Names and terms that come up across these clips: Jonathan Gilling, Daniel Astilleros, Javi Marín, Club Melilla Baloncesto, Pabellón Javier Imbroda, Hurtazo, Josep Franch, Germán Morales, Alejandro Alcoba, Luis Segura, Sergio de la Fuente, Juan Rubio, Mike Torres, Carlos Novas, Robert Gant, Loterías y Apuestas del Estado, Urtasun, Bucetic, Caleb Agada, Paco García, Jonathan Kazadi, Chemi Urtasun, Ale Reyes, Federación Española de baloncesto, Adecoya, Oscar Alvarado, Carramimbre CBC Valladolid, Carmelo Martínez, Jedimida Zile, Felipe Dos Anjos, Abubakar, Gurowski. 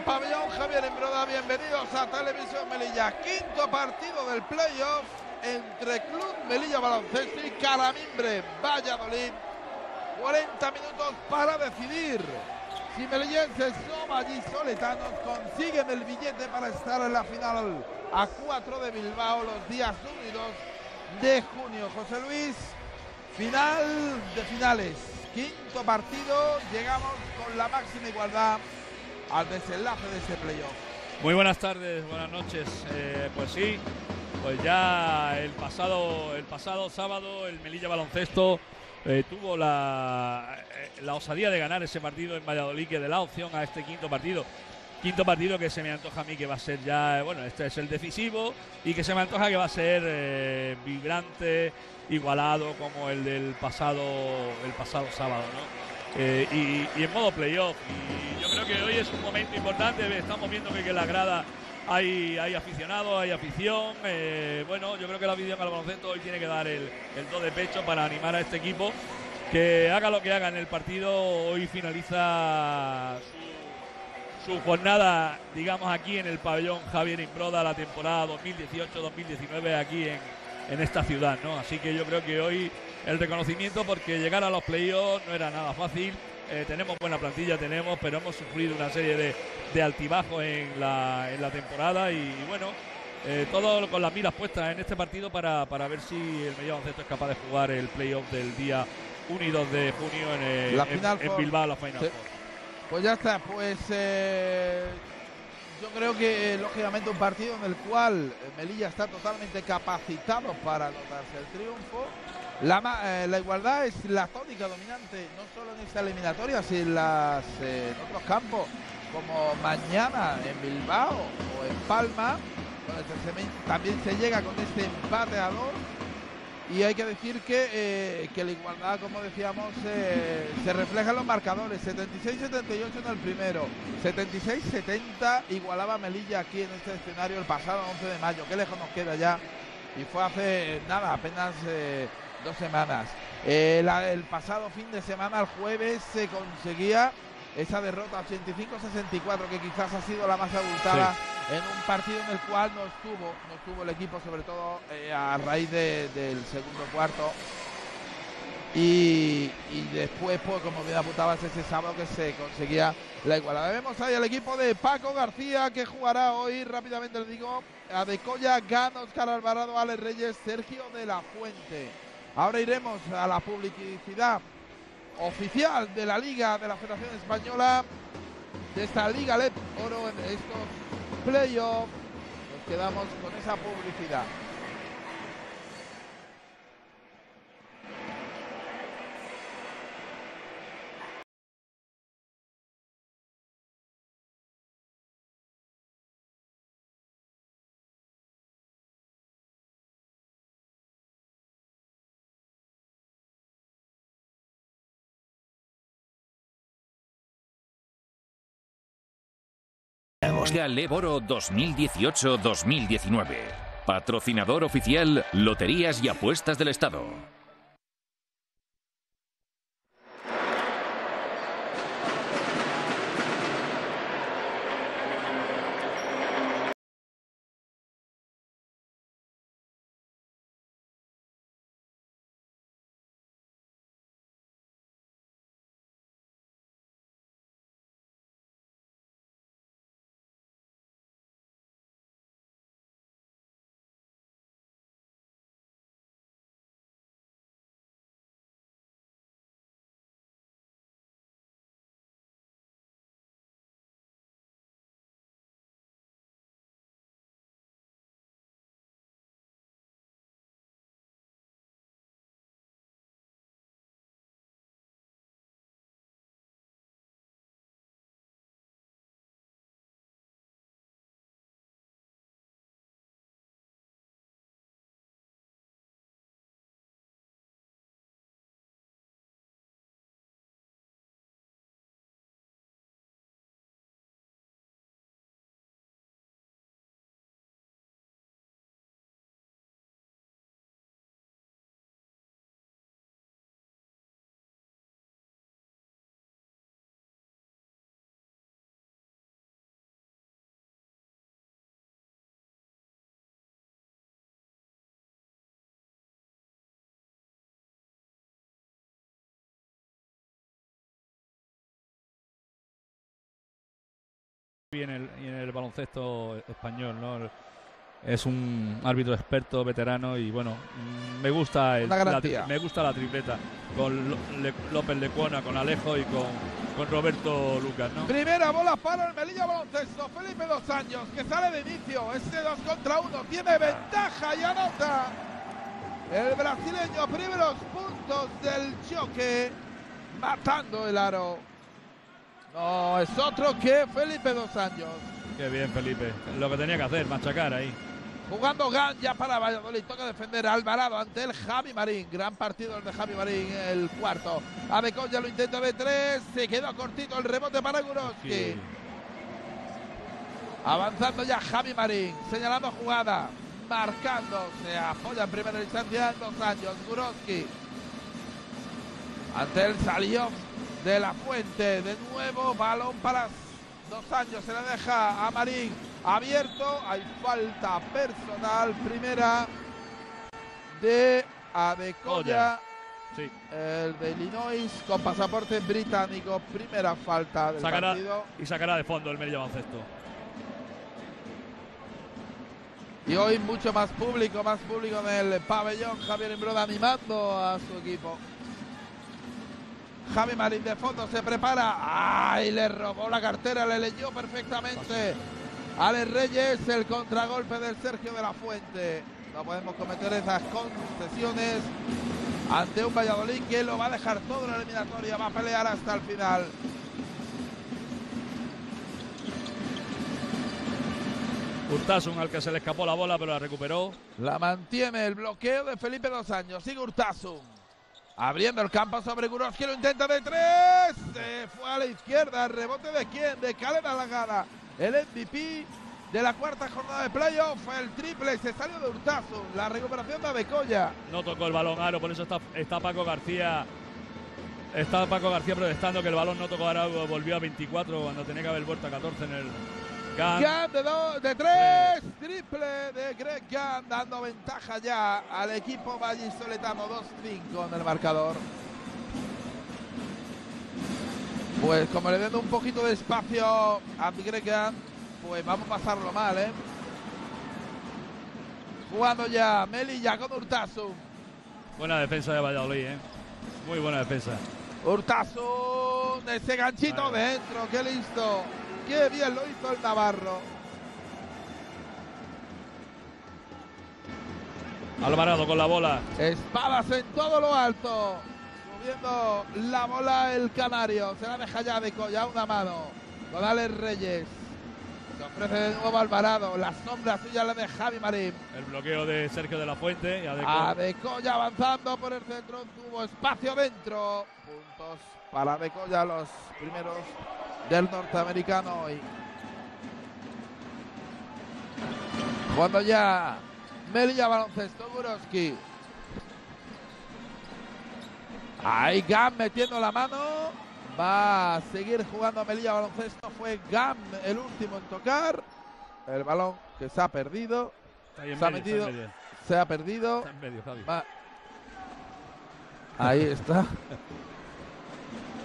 al pabellón Javier Imbroda. Bienvenidos a Televisión Melilla. Quinto partido del playoff entre Club Melilla Baloncesto y Carramimbre Valladolid. 40 minutos para decidir si melillenses o vallisoletanos consiguen el billete para estar en la final a 4 de Bilbao los días 1 y 2 de junio. José Luis, final de finales, quinto partido, llegamos con la máxima igualdad al desenlace de este playoff. Muy buenas tardes, buenas noches. Pues sí, pues ya el pasado sábado el Melilla Baloncesto tuvo la osadía de ganar ese partido en Valladolid, que da la opción a este quinto partido que se me antoja a mí que va a ser ya, bueno, este es el decisivo y que se me antoja que va a ser vibrante, igualado como el del pasado sábado, ¿no? Y en modo playoff, y yo creo que hoy es un momento importante. Estamos viendo que en la grada hay aficionados, hay afición. Bueno, yo creo que la afición al baloncesto hoy tiene que dar el do de pecho para animar a este equipo, que haga lo que haga en el partido, hoy finaliza su jornada, digamos, aquí en el pabellón Javier Imbroda, la temporada 2018-2019 aquí en esta ciudad, ¿no? Así que yo creo que hoy el reconocimiento, porque llegar a los playoffs no era nada fácil. Tenemos buena plantilla, pero hemos sufrido una serie de altibajos en la temporada y bueno, todo con las miras puestas en este partido para ver si el Melilla Baloncesto es capaz de jugar el playoff del día 1 y 2 de junio en Bilbao, la Final Four. Pues ya está, pues yo creo que lógicamente un partido en el cual Melilla está totalmente capacitado para anotarse el triunfo. La igualdad es la tónica dominante, no solo en esta eliminatoria, sino en otros campos, como mañana en Bilbao o en Palma, donde también se llega con este empate a 2. Y hay que decir que la igualdad, como decíamos, se refleja en los marcadores. 76-78 en el primero, 76-70 igualaba Melilla aquí en este escenario el pasado 11 de mayo. Qué lejos nos queda ya, y fue hace nada, apenas 2 semanas. El pasado fin de semana, el jueves, se conseguía esa derrota 85-64, que quizás ha sido la más abultada, sí, en un partido en el cual no estuvo el equipo, sobre todo a raíz del segundo cuarto. Y después, pues, como bien apuntabas, ese sábado que se conseguía la igualdad. Vemos ahí al equipo de Paco García, que jugará hoy, rápidamente les digo, Adecoya, Gant, Oscar Alvarado, Ale Reyes, Sergio de la Fuente. Ahora iremos a la publicidad oficial de la Liga de la Federación Española, de esta Liga LEB Oro en estos playoffs. Nos quedamos con esa publicidad. Liga LEB Oro 2018-2019. Patrocinador oficial, Loterías y Apuestas del Estado. Y en el baloncesto español, ¿no? Es un árbitro experto, veterano y bueno, me gusta la tripleta con López Lecuona, con Alejo y con Roberto Lucas, ¿no? Primera bola para el Melilla Baloncesto, Felipe Dos Anjos, que sale de inicio, este 2 contra 1, tiene ventaja y anota el brasileño, primeros puntos del choque, matando el aro. No, es otro que Felipe Dos Anjos. Qué bien, Felipe. Lo que tenía que hacer, machacar ahí. Jugando Gant ya para Valladolid. Toca defender a Alvarado ante el Javi Marín. Gran partido el de Javi Marín, el cuarto. Adecoya lo intenta de 3. Se quedó cortito el rebote para Gurowski. Sí. Avanzando ya Javi Marín. Señalando jugada. Marcando. Se apoya en primera instancia en Dos Anjos. Gurowski. Ante él salió de la Fuente, de nuevo, balón para Dos Anjos, se la deja a Marín, abierto, hay falta personal, primera de Adecoya, sí. El de Illinois con pasaporte británico, primera falta del partido. Y sacará de fondo el Melilla Baloncesto. Y hoy mucho más público en el pabellón, Javier Imbroda animando a su equipo. Javi Marín de fondo se prepara. ¡Ay! Le robó la cartera, le leyó perfectamente. Ale Reyes, el contragolpe del Sergio de la Fuente. No podemos cometer esas concesiones ante un Valladolid que lo va a dejar todo en la eliminatoria. Va a pelear hasta el final. Urtasun al que se le escapó la bola, pero la recuperó. La mantiene el bloqueo de Felipe Dos Anjos. Sigue Urtasun. Abriendo el campo sobre Gurowski, lo intenta de 3. Se fue a la izquierda. ¿Rebote de quién? De Caleb Agada. El MVP de la cuarta jornada de playoff. El triple se salió de Hurtazo. La recuperación de Adecoya. No tocó el balón aro, por eso está Paco García. Está Paco García protestando que el balón no tocó aro. Volvió a 24 cuando tenía que haber vuelto a 14 en el Gant. Gant de 3. Triple de Greg Gant, dando ventaja ya al equipo vallisoletano, 2-5 en el marcador. Pues como le dando un poquito de espacio a Greg Gant, pues vamos a pasarlo mal, ¿eh? Jugando ya Melilla con Hurtazo. Buena defensa de Valladolid, ¿eh? Muy buena defensa. Hurtazo, de ese ganchito dentro, qué listo. Qué bien lo hizo el navarro. Alvarado con la bola. Espadas en todo lo alto. Subiendo la bola el canario. Se la deja ya Adecoya, una mano. Con Ale Reyes. Se ofrece de nuevo Alvarado. La sombra suya la de Javi Marín. El bloqueo de Sergio de la Fuente. Y Adecoya avanzando por el centro. Tuvo espacio dentro. Puntos para Adecoya, los primeros del norteamericano hoy. Cuando ya Melilla Baloncesto, Gurowski. Ahí Gant metiendo la mano. Va a seguir jugando Melilla Baloncesto. Fue Gant el último en tocar. El balón que se ha perdido. Se ha perdido. Está en medio, Javi. Ahí está.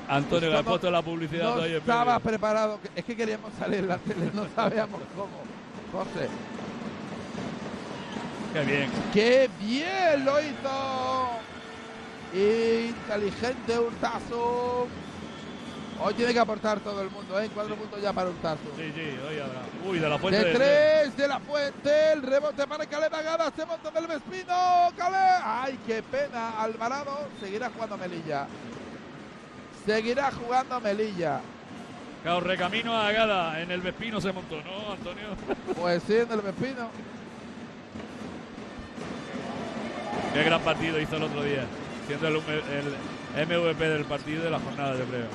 Antonio, le ha puesto la publicidad. No estaba preparado, es que queríamos salir en la tele, no sabíamos cómo. José. Qué bien. Qué bien lo hizo. Inteligente Hurtazo. Hoy tiene que aportar todo el mundo, ¿eh? 4 puntos ya para Hurtazo. Sí, sí, hoy habrá. Uy, de la Fuente. De 3, de la Fuente. El rebote para Caleb Agada. Se monta del Vespino. Caleb. Ay, qué pena. Alvarado seguirá jugando Melilla. Seguirá jugando Melilla. Claro, recamino a Agada. En el Vespino se montó, ¿no, Antonio? Pues sí, en el Vespino. Qué gran partido hizo el otro día. Siendo el MVP del partido de la jornada, yo creo.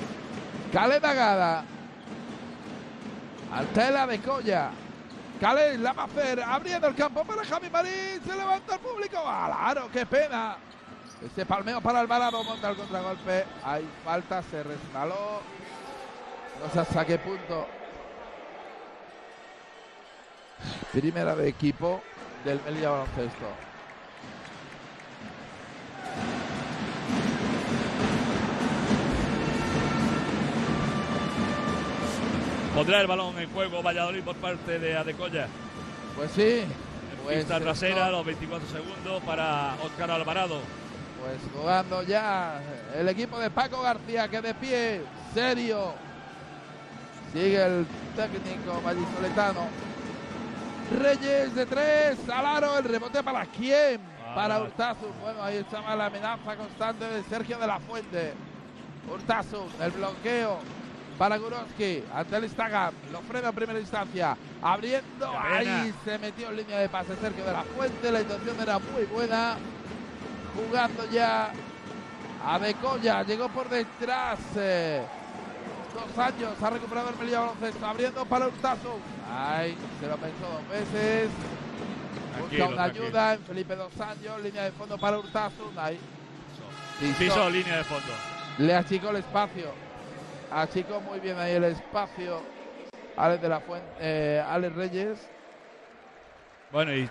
Caleb Agada. Altela de Colla. Caleb la va a hacer. Abriendo el campo para Javi Marín. Se levanta el público. ¡Claro, qué pena! Ese palmeo para Alvarado, monta el contragolpe. Hay falta, se resbaló. No se saque punto. Primera de equipo del Melilla Baloncesto. Pondrá el balón en juego Valladolid por parte de Adecoya. Pues sí. Pues pista trasera, los 24 segundos para Oscar Alvarado. Pues jugando ya el equipo de Paco García, que de pie, serio. Sigue el técnico vallisoletano. Reyes de tres, Alaro, el rebote para quién, para Hurtazo. Bueno, ahí estaba la amenaza constante de Sergio de la Fuente. Hurtazo, el bloqueo para Gurowski, ante el Instagram, lo frena en primera instancia, abriendo, ahí se metió en línea de pase Sergio de la Fuente, la intención era muy buena, jugando ya Adecoya, llegó por detrás, Dos Anjos, ha recuperado el Melilla Baloncesto, abriendo para Urtasun, ahí se lo pensó dos veces, busca una ayuda en Felipe Dos Anjos, línea de fondo para Urtasun, ahí, piso, línea de fondo, le achicó el espacio. Achicó muy bien ahí el espacio Ale Reyes. Bueno, y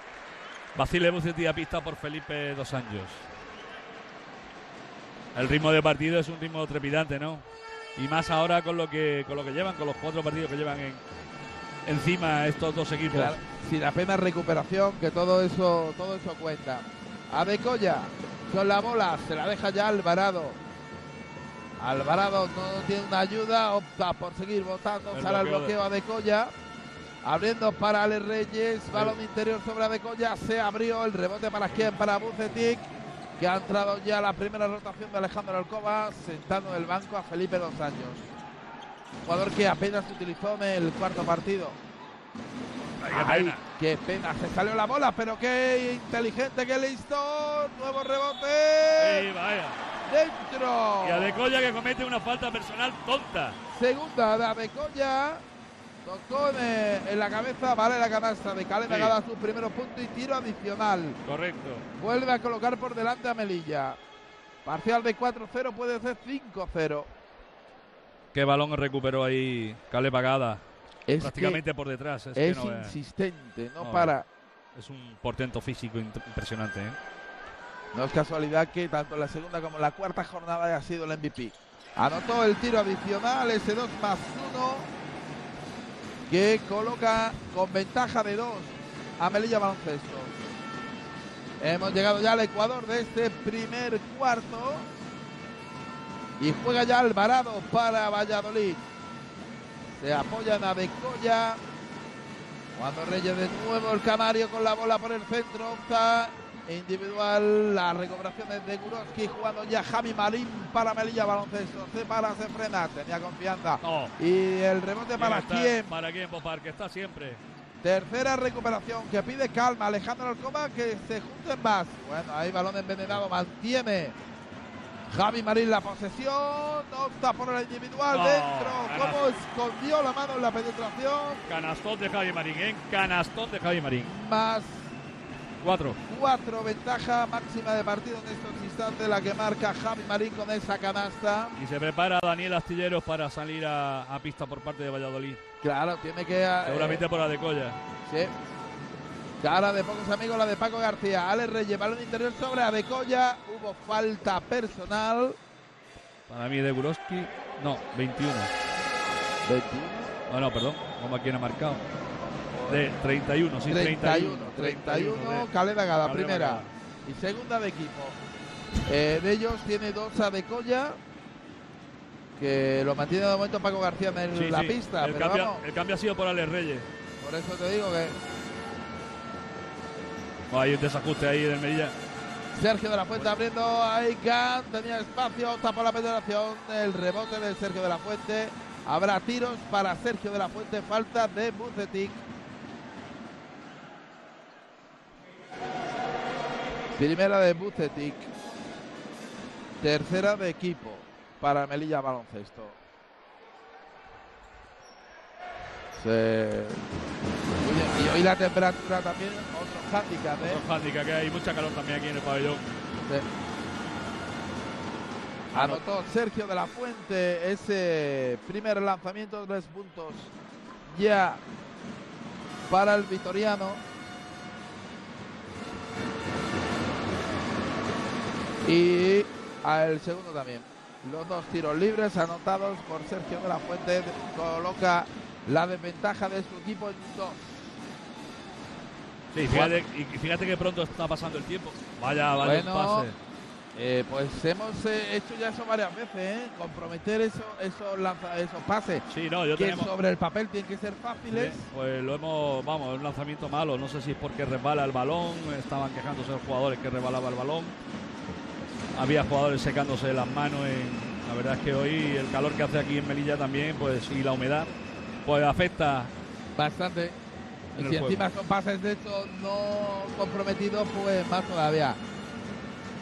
Basile Bucetic a pista por Felipe Dos Anjos. El ritmo de partido es un ritmo trepidante, ¿no? Y más ahora con lo que llevan, con los cuatro partidos que llevan encima estos dos equipos. Claro, sin apenas recuperación, que todo eso cuenta. Adecoya con la bola, se la deja ya Alvarado. Alvarado no tiene una ayuda, opta por seguir votando, sale el bloqueo Adecoya, abriendo para Ale Reyes, balón interior sobre Adecoya, se abrió el rebote para quién, para Bucetic, que ha entrado ya la primera rotación de Alejandro Alcoba, sentando en el banco a Felipe Dos Anjos, jugador que apenas se utilizó en el cuarto partido. Ay, qué pena, se salió la bola, pero qué inteligente, qué listo, nuevo rebote. Sí, vaya. Dentro. Y Adecoya, que comete una falta personal tonta. Segunda de Adecoya. Tocó en la cabeza, vale la canasta de Caleb Agada, sí. Sus primeros puntos y tiro adicional. Correcto. Vuelve a colocar por delante a Melilla. Parcial de 4-0, puede ser 5-0. Qué balón recuperó ahí Caleb Agada. Es prácticamente por detrás. Es que no insistente, no para. Es un portento físico impresionante, ¿eh? No es casualidad que tanto en la segunda como en la cuarta jornada haya sido el MVP. Anotó el tiro adicional, ese 2+1, que coloca con ventaja de 2 a Melilla Baloncesto. Hemos llegado ya al Ecuador de este primer cuarto. Y juega ya Alvarado para Valladolid. Se apoya en Adecoya. Cuando Reyes de nuevo, el canario con la bola por el centro, opta individual, las recuperaciones de Gurowski, jugando ya Javi Marín para Melilla Baloncesto, se para, se frena, tenía confianza, y el rebote para quién, pues para el que está siempre. Tercera recuperación que pide calma Alejandro Alcoba, que se junten más. Bueno, ahí balón envenenado, mantiene Javi Marín la posesión, opta por el individual, dentro, como escondió la mano en la penetración. Canastón de Javi Marín, canastón de Javi Marín. Más 4 ventaja máxima de partido en estos instantes, la que marca Javi Marín con esa canasta. Y se prepara Daniel Astilleros para salir a pista por parte de Valladolid. Claro, tiene que... seguramente por Adecoya. Sí. Cara de pocos amigos la de Paco García. Ale Reyes, balón interior sobre Adecoya. Hubo falta personal. Para mí de Gurowski. No, 21. 21. No, no, perdón. Como aquí no ha marcado. De 31, sí, 31 Caleb Agada, primera Agada. Y segunda de equipo. De ellos tiene 2 Adecoya, que lo mantiene de momento Paco García en la pista. El, pero el cambio ha sido por Ale Reyes. Por eso te digo que... hay un desajuste ahí del Melilla. Sergio de la Fuente abriendo, ahí Gant, tenía espacio, tapó la penetración, el rebote de Sergio de la Fuente. Habrá tiros para Sergio de la Fuente, falta de Bucetic. Primera de Bucetic, tercera de equipo para Melilla Baloncesto. Y hoy la temperatura también, otro hándicap. Otro hándicap, que hay mucha calor también aquí en el pabellón. Sí. Anotó Sergio de la Fuente ese primer lanzamiento, 3 puntos ya para el vitoriano. Y al segundo también. Los 2 tiros libres anotados por Sergio de la Fuente. Coloca la desventaja de su equipo en dos. Sí, fíjate que pronto está pasando el tiempo. Vaya bueno, pase. Pues hemos hecho ya eso varias veces, comprometer esos pases, sí, no, que tenemos... sobre el papel tienen que ser fáciles. Bien, pues lo hemos, vamos, un lanzamiento malo, no sé si es porque resbala el balón, estaban quejándose los jugadores que resbalaba el balón, había jugadores secándose las manos, la verdad es que hoy el calor que hace aquí en Melilla también, pues, y la humedad, pues afecta bastante. Y si encima son pases de estos no comprometidos, pues más todavía.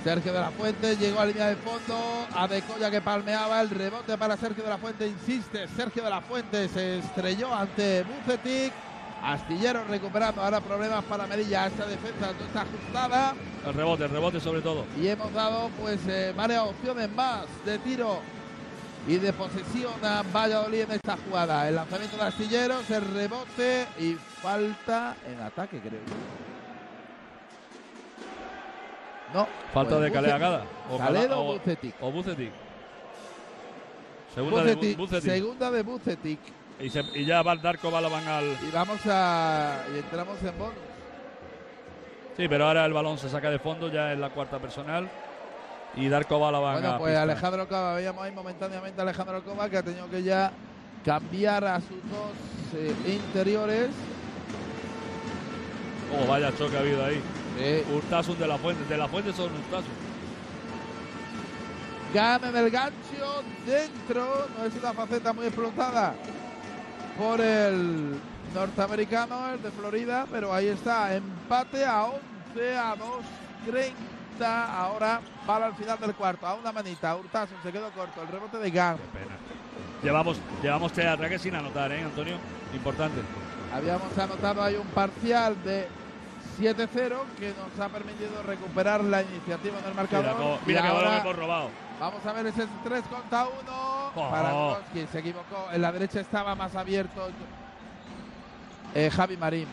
Sergio de la Fuente llegó a línea de fondo, Adecoya que palmeaba, el rebote para Sergio de la Fuente, insiste, Sergio de la Fuente se estrelló ante Bucetic, Astilleros recuperando, ahora problemas para Melilla, esta defensa no está ajustada. El rebote sobre todo. Y hemos dado pues varias opciones más de tiro y de posesión a Valladolid en esta jugada. El lanzamiento de Astilleros, el rebote y falta en ataque, creo yo. No, falta pues de Caleb Agada o Bucetic. O Bucetic. Segunda de Bucetic. Y ya va el Darko Balaban al... Y entramos en bonus. Sí, pero ahora el balón se saca de fondo, ya en la cuarta personal. Y Darko Balaban. Bueno, pues Alejandro Alcoba, veíamos ahí momentáneamente a Alejandro Alcoba, que ha tenido que ya cambiar a sus dos interiores. Oh, vaya choque ha habido ahí. Hurtasun de la Fuente son Hurtasun. Gana en el gancho, dentro, no es una faceta muy explotada por el norteamericano, el de Florida, pero ahí está, empate a 11, a 2:30, ahora para el final del cuarto, a una manita, Hurtasun se quedó corto, el rebote de Gana. Qué pena. Llevamos tres ataques sin anotar, Antonio, importante. Habíamos anotado ahí un parcial de 7-0 que nos ha permitido recuperar la iniciativa del marcador. Mira que ahora hemos robado. Vamos a ver ese 3-1 para Gurowski. Se equivocó. En la derecha estaba más abierto Javi Marín.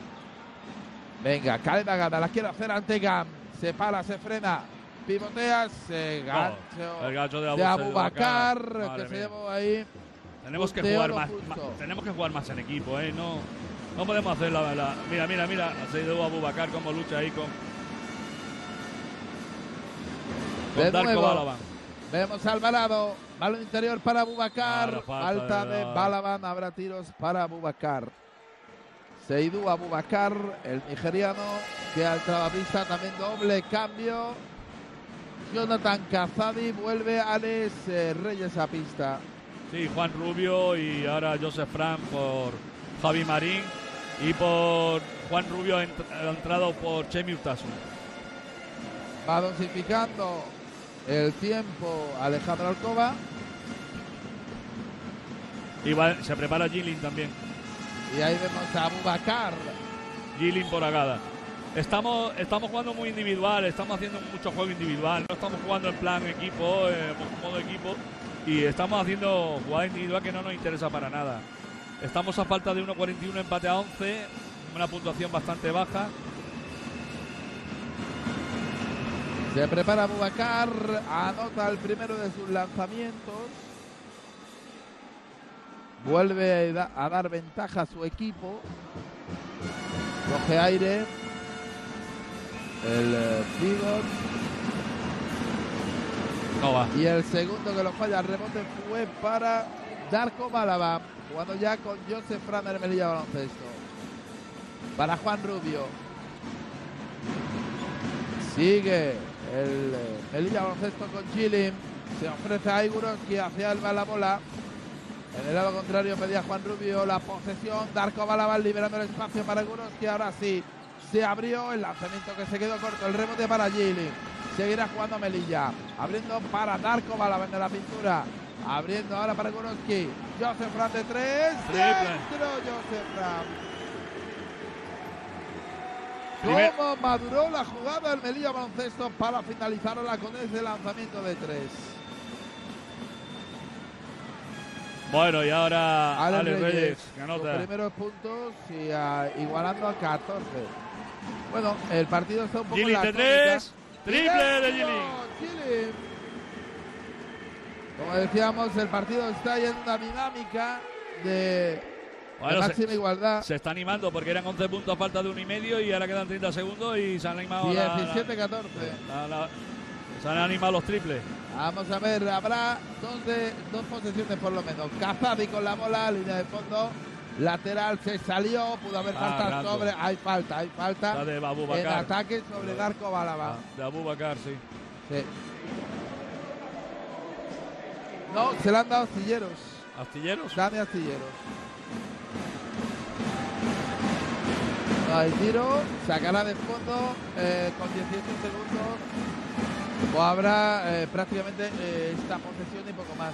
Venga, Caleb Agada. La quiere hacer ante Gam. Se para, se frena. Pivotea, se gancho de Abubakar. Que se llevó ahí. Tenemos que jugar más en equipo, No podemos hacer la... Mira, ha sido Abubakar como lucha ahí con Darko Balaban. Vemos a Alvarado, balón interior para Abubakar, falta de Balaban, habrá tiros para Abubakar. Seydou Abubakar, el nigeriano, que al trabapista también doble cambio. Jonathan Kazadi, vuelve Ale Reyes a pista. Sí, Juan Rubio y ahora Josep Franch por Javi Marín. Y por Juan Rubio ha entrado por Chemi Urtasun. Va dosificando el tiempo Alejandro Alcoba. Y se prepara Gilling también. Y ahí vemos a Abubakar. Gilling por Agada. Estamos jugando muy individual, estamos haciendo mucho juego individual. No estamos jugando en plan equipo, modo equipo. Y estamos haciendo jugada individual que no nos interesa para nada. Estamos a falta de 1:41, empate a 11, una puntuación bastante baja. Se prepara Abubakar, anota el primero de sus lanzamientos. Vuelve a dar ventaja a su equipo. Coge aire. El pivot. No va. Y el segundo que lo falla, el rebote fue para Darko Balaban, jugando ya con Josep Franch del Melilla Baloncesto. Para Juan Rubio. Sigue el Melilla Baloncesto con Gilling. Se ofrece a Gurowski, hacia él va la bola. En el lado contrario pedía Juan Rubio la posesión. Darko Balaban liberando el espacio para Gurowski. Ahora sí, se abrió el lanzamiento que se quedó corto. El rebote para Gilling. Seguirá jugando Melilla. Abriendo para Darko Balaban de la pintura. Abriendo ahora para Gurowski. Josep Franch de 3. Dentro Josep Franch. ¿Cómo maduró la jugada del Melilla Baloncesto para finalizarla con ese lanzamiento de 3? Bueno, y ahora Ale Reyes que anota los primeros puntos y igualando a 14. Bueno, el partido está un poco Gilling de 3. Triple de Gilling. Como decíamos, el partido está en una dinámica de Bueno, máxima igualdad. Se está animando porque eran 11 puntos a falta de 1,5 y ahora quedan 30 segundos y se han animado. 17-14. Se han animado los triples. Vamos a ver, habrá dos posesiones por lo menos. Kazadi con la bola, línea de fondo. Lateral se salió, pudo haber falta sobre. Hay falta. La de Abubakar. En ataque sobre Darko Balaban. De Abubakar, sí. No, se la han dado Astilleros. ¿Astilleros? Dame Astilleros. No hay tiro, sacará de fondo con 18 segundos. O habrá prácticamente esta posesión y poco más.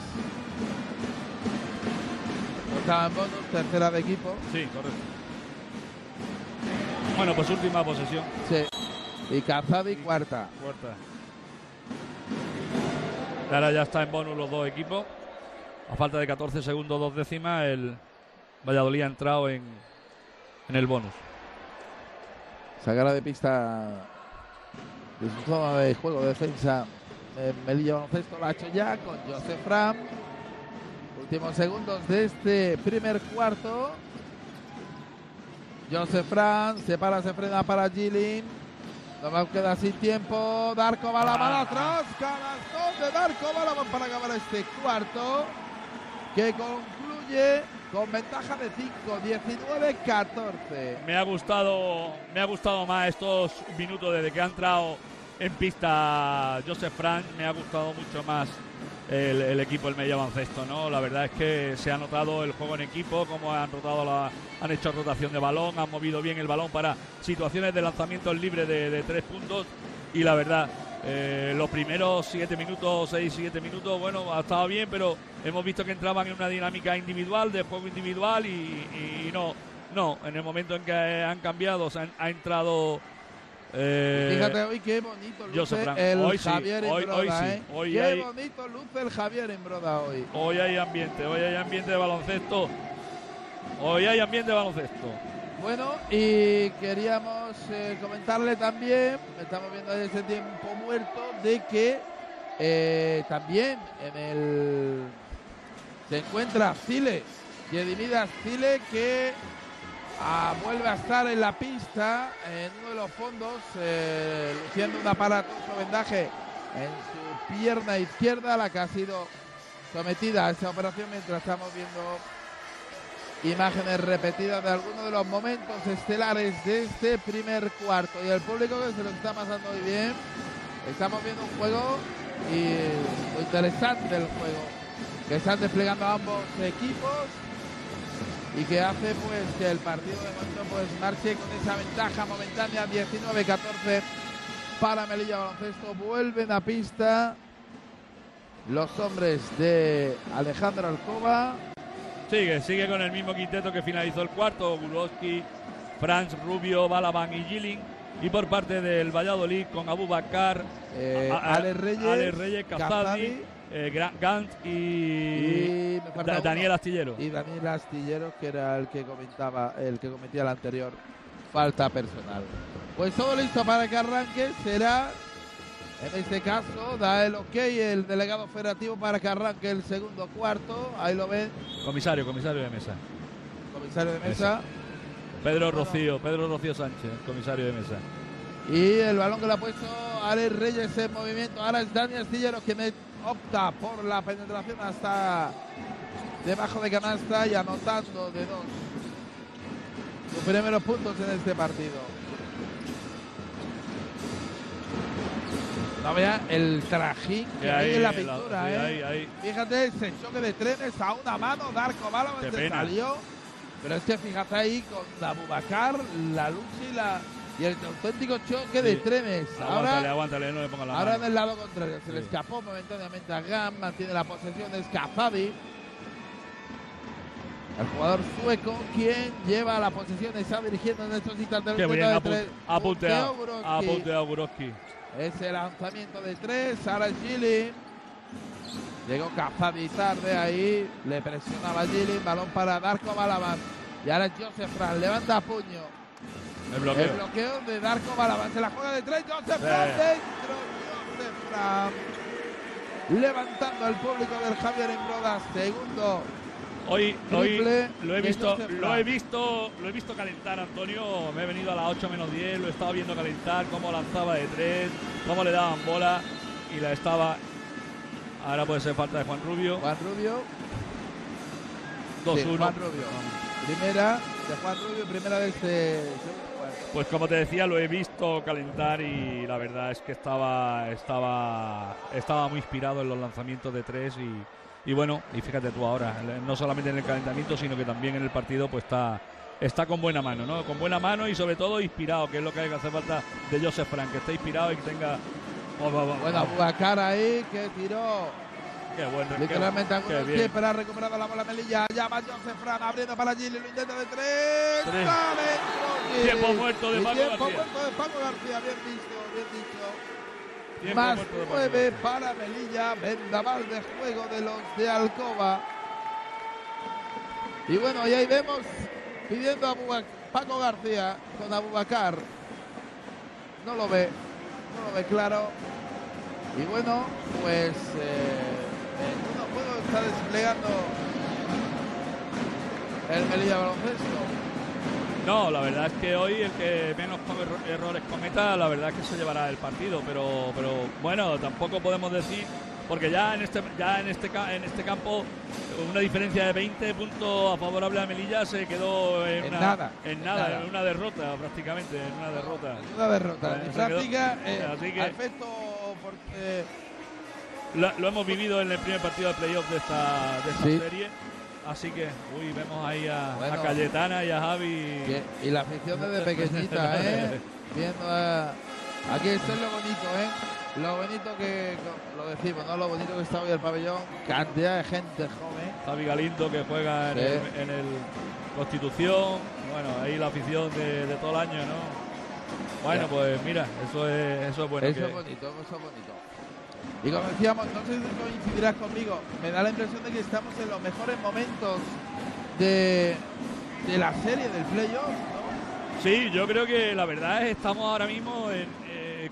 Estaban bonos, tercera de equipo. Sí, correcto. Bueno, pues última posesión. Sí. Y Kazadi cuarta. Ahora ya está en bonus los dos equipos. A falta de 14 segundos, 2 décimas, el Valladolid ha entrado en el bonus. Sacará de pista de su zona de juego de defensa Melilla Baloncesto. Lo ha hecho ya con Josep Franch. Últimos segundos de este primer cuarto. Josep Franch se frena para Gilling. No va a quedar sin tiempo. Darko Balaban atrás. Canastón de Darko Balaban para acabar este cuarto, que concluye con ventaja de 5, 19-14. Me ha gustado más estos minutos desde que ha entrado en pista Josep Franch. Me ha gustado mucho más el equipo del Melilla Baloncesto, ¿no? La verdad es que se ha notado el juego en equipo, como han hecho rotación de balón, han movido bien el balón para situaciones de lanzamientos libres de 3 puntos. Y la verdad, los primeros 6-7 minutos, bueno, ha estado bien, pero hemos visto que entraban en una dinámica individual, de juego individual, y no, en el momento en que han cambiado, ha entrado. Fíjate hoy qué bonito luce el Javier Imbroda. Qué bonito luce el Javier Imbroda hoy. Hoy hay ambiente de baloncesto. Bueno, y queríamos comentarle también, estamos viendo ese tiempo muerto, de que también se encuentra Zile, Jedimida Zile, que vuelve a estar en la pista, en uno de los fondos, luciendo un aparatoso vendaje en su pierna izquierda, la que ha sido sometida a esa operación, mientras estamos viendo imágenes repetidas de algunos de los momentos estelares de este primer cuarto. Y el público, que se lo está pasando muy bien, estamos viendo un juego, y lo interesante del juego que están desplegando ambos equipos, y que hace pues que el partido de momento pues marche con esa ventaja momentánea. 19-14 para Melilla Baloncesto. Vuelven a pista los hombres de Alejandro Alcoba. Sigue con el mismo quinteto que finalizó el cuarto: Gurowski, Franch, Rubio, Balaban y Gilling. Y por parte del Valladolid, con Abubakar, Ale Reyes, Kazadi, Gant y Daniel Astilleros. Y Daniel Astilleros, que era el que cometía la anterior falta personal. Pues todo listo para que arranque. Será, en este caso, da el ok el delegado federativo para que arranque el segundo cuarto. Ahí lo ven. Comisario de mesa. Pedro Rocío Sánchez, comisario de mesa. Y el balón que le ha puesto Ale Reyes en movimiento. Ahora es Daniel Astilleros quien opta por la penetración hasta debajo de canasta y anotando de 2 sus primeros puntos en este partido. No vea el trajín que hay en la pintura, ahí. Fíjate ese choque de trenes a una mano. Darko Balaban se salió. Pero es que fíjate ahí con Abubakar, la lucha y el auténtico choque de trenes. Aguántale, no le ponga la mano. Ahora del lado contrario. Se le escapó momentáneamente a Gant. Mantiene la posesión de Kazadi, el jugador sueco, quien lleva la posesión y está dirigiendo en estos instantes. Qué bien, ha punteado Gurowski. Ese lanzamiento de 3, ahora Gilling. Llegó Kazadi tarde ahí, le presionaba Gilling, balón para Darko Balaban. Y ahora Josep Franch levanta puño. El bloqueo de Darko Balaban, se la juega de 3, Josep Franch. Levantando el público del Javier Imbroda. Segundo Hoy lo he visto calentar, Antonio. Me he venido a las 8 menos 10, lo he estado viendo calentar, cómo lanzaba de 3, cómo le daban bola y la estaba. Ahora puede ser falta de Juan Rubio. 2-1. Sí, Juan Rubio. Primera de Juan Rubio, primera de este. Pues como te decía, lo he visto calentar y la verdad es que estaba muy inspirado en los lanzamientos de 3 y bueno, y fíjate tú ahora, no solamente en el calentamiento, sino que también en el partido, pues está con buena mano, ¿no? Con buena mano y sobre todo inspirado, que es lo que hay que hacer falta de Josep Franch, que esté inspirado y que tenga. Bueno, Abubakar ahí, que tiró. Qué bueno. Literalmente a Gurowski, pero ha recuperado la bola Melilla. Ya va Josep Franch abriendo para Gilly, lo intenta de 3. ¡Vale! Tiempo muerto de Paco García. Tiempo muerto de Paco García, bien visto, bien dicho. Más 9 para Melilla, vendaval de juego de los de Alcoba. Y bueno, y ahí vemos pidiendo a Paco García con Abubakar. No lo ve claro. Y bueno, pues en unos juegos está desplegando el Melilla Baloncesto. No, la verdad es que hoy el que menos errores cometa, la verdad es que se llevará el partido, pero bueno, tampoco podemos decir, porque ya en este campo una diferencia de 20 puntos favorable a Melilla se quedó en nada, en una derrota prácticamente, en una derrota. En práctica, así que efecto porque lo hemos vivido en el primer partido de playoff de esta sí. Serie. Así que, uy, vemos ahí a Cayetana y a Javi. Que, y la afición desde pequeñita, ¿eh? Viendo aquí, esto es lo bonito, ¿eh? Lo bonito que, lo decimos, ¿no? Lo bonito que está hoy el pabellón. Cantidad de gente joven. Javi Galindo, que juega sí. en el Constitución. Bueno, ahí la afición de todo el año, ¿no? Bueno, ya. Pues mira, eso es bueno. Eso es bonito, eso es bonito. Y como decíamos, no sé si coincidirás conmigo, me da la impresión de que estamos en los mejores momentos de la serie, del playoff, ¿no? Sí, yo creo que la verdad es estamos ahora mismo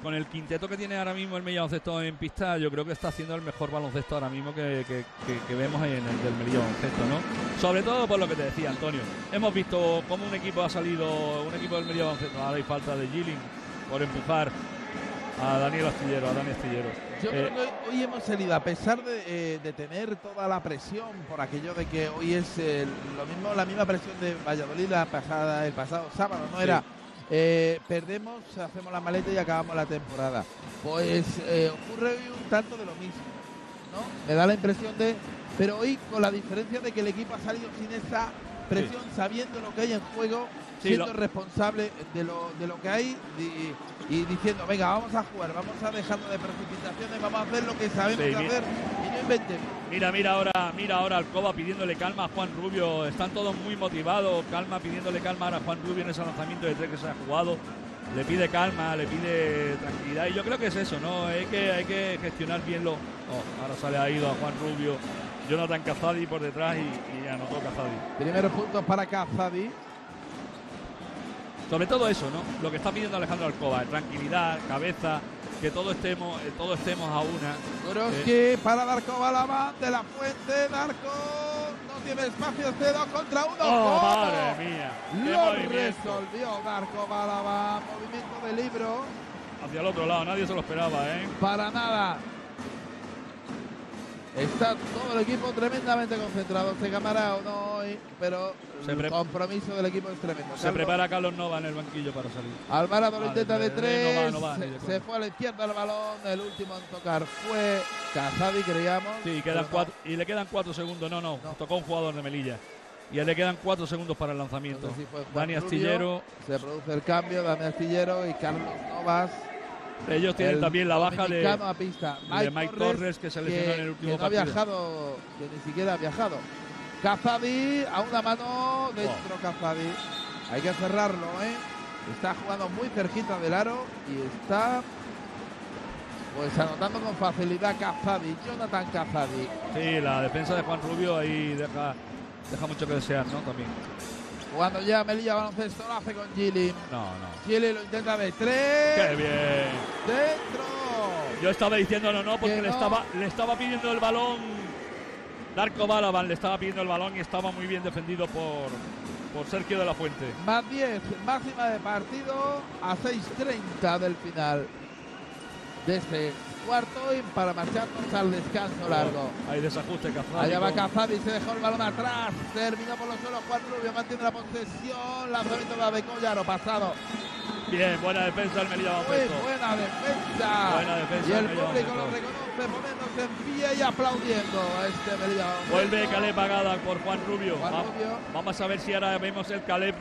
con el quinteto que tiene ahora mismo el Melilla Baloncesto en pista, yo creo que está haciendo el mejor baloncesto ahora mismo que vemos en el del Melilla Baloncesto, ¿no? Sobre todo por lo que te decía, Antonio. Hemos visto cómo un equipo ha salido, un equipo del Melilla Baloncesto, ahora hay falta de Gilling por empujar a Daniel Astilleros, a Dani Astilleros. Yo creo que hoy hemos salido, a pesar de tener toda la presión por aquello de que hoy es la misma presión de Valladolid el pasado sábado, ¿no? Sí. Era perdemos, hacemos la maleta y acabamos la temporada. Pues ocurre hoy un tanto de lo mismo, ¿no? Me da la impresión de... Pero hoy con la diferencia de que el equipo ha salido sin esa presión, sí. Sabiendo lo que hay en juego, sí, siendo responsable de lo que hay y diciendo, venga, vamos a jugar, vamos a dejarnos de precipitaciones, vamos a hacer lo que sabemos sí, hacer y no inventemos. Mira ahora Alcoba pidiéndole calma a Juan Rubio, están todos muy motivados, pidiéndole calma ahora a Juan Rubio en ese lanzamiento de 3 que se ha jugado, le pide calma, le pide tranquilidad y yo creo que es eso, ¿no? Hay que gestionar bien lo... Oh, ahora se le ha ido a Juan Rubio, Jonathan Kazadi por detrás y anotó Kazadi. Primeros puntos para Kazadi. Sobre todo eso, ¿no? Lo que está pidiendo Alejandro Alcoba, tranquilidad, cabeza, que todos estemos a una. Gurowski para Darko Balaban, de la Fuente, Darko no tiene espacio, 2 contra 1. ¡Oh, madre mía! Lo resolvió Darko Balaban, movimiento de libro. Hacia el otro lado, nadie se lo esperaba, ¿eh? Para nada. Está todo el equipo tremendamente concentrado. Se llamará o no hoy, pero el compromiso del equipo es tremendo. Se prepara Carlos Nova en el banquillo para salir. Alvarado lo intenta de 3. Se fue a la izquierda el balón. El último en tocar fue Kazadi, creíamos. Sí, quedan 4, y le quedan 4 segundos. No, tocó un jugador de Melilla. Y le quedan 4 segundos para el lanzamiento. Entonces, sí, Dani Astillero. Se produce el cambio. Dani Astillero y Carlos Novas. Ellos tienen también la baja de Mike Torres, que se lesionó en el último partido. Que ni siquiera ha viajado. Kazadi, a una mano dentro, oh. Kazadi. Hay que cerrarlo, ¿eh? Está jugando muy cerquita del aro y está pues anotando con facilidad Kazadi, Jonathan Kazadi. Sí, la defensa de Juan Rubio ahí deja mucho que desear, ¿no? También. Jugando ya Melilla Baloncesto, lo hace con Gilly. Gilly lo intenta de 3. ¡Qué bien! ¡Dentro! Yo estaba diciendo no, porque le estaba pidiendo el balón Darko Balaban le estaba pidiendo el balón y estaba muy bien defendido por Sergio de la Fuente. Más 10, máxima de partido a 6:30 del final de este cuarto y para marcharnos al descanso largo. Hay desajuste, Kazadi. Allá va Kazadi, se dejó el balón atrás, terminó por los suelos Juan Rubio, mantiene la posesión, lanzamiento de Adecoya, lo pasado. Bien, buena defensa el Melilla Baloncesto. Muy buena defensa. Buena defensa. Y el público lo reconoce, poniéndose en pie y aplaudiendo a este Melilla Baloncesto. Vuelve Caleb Agada por Juan Rubio. Vamos a ver si ahora vemos el Caleb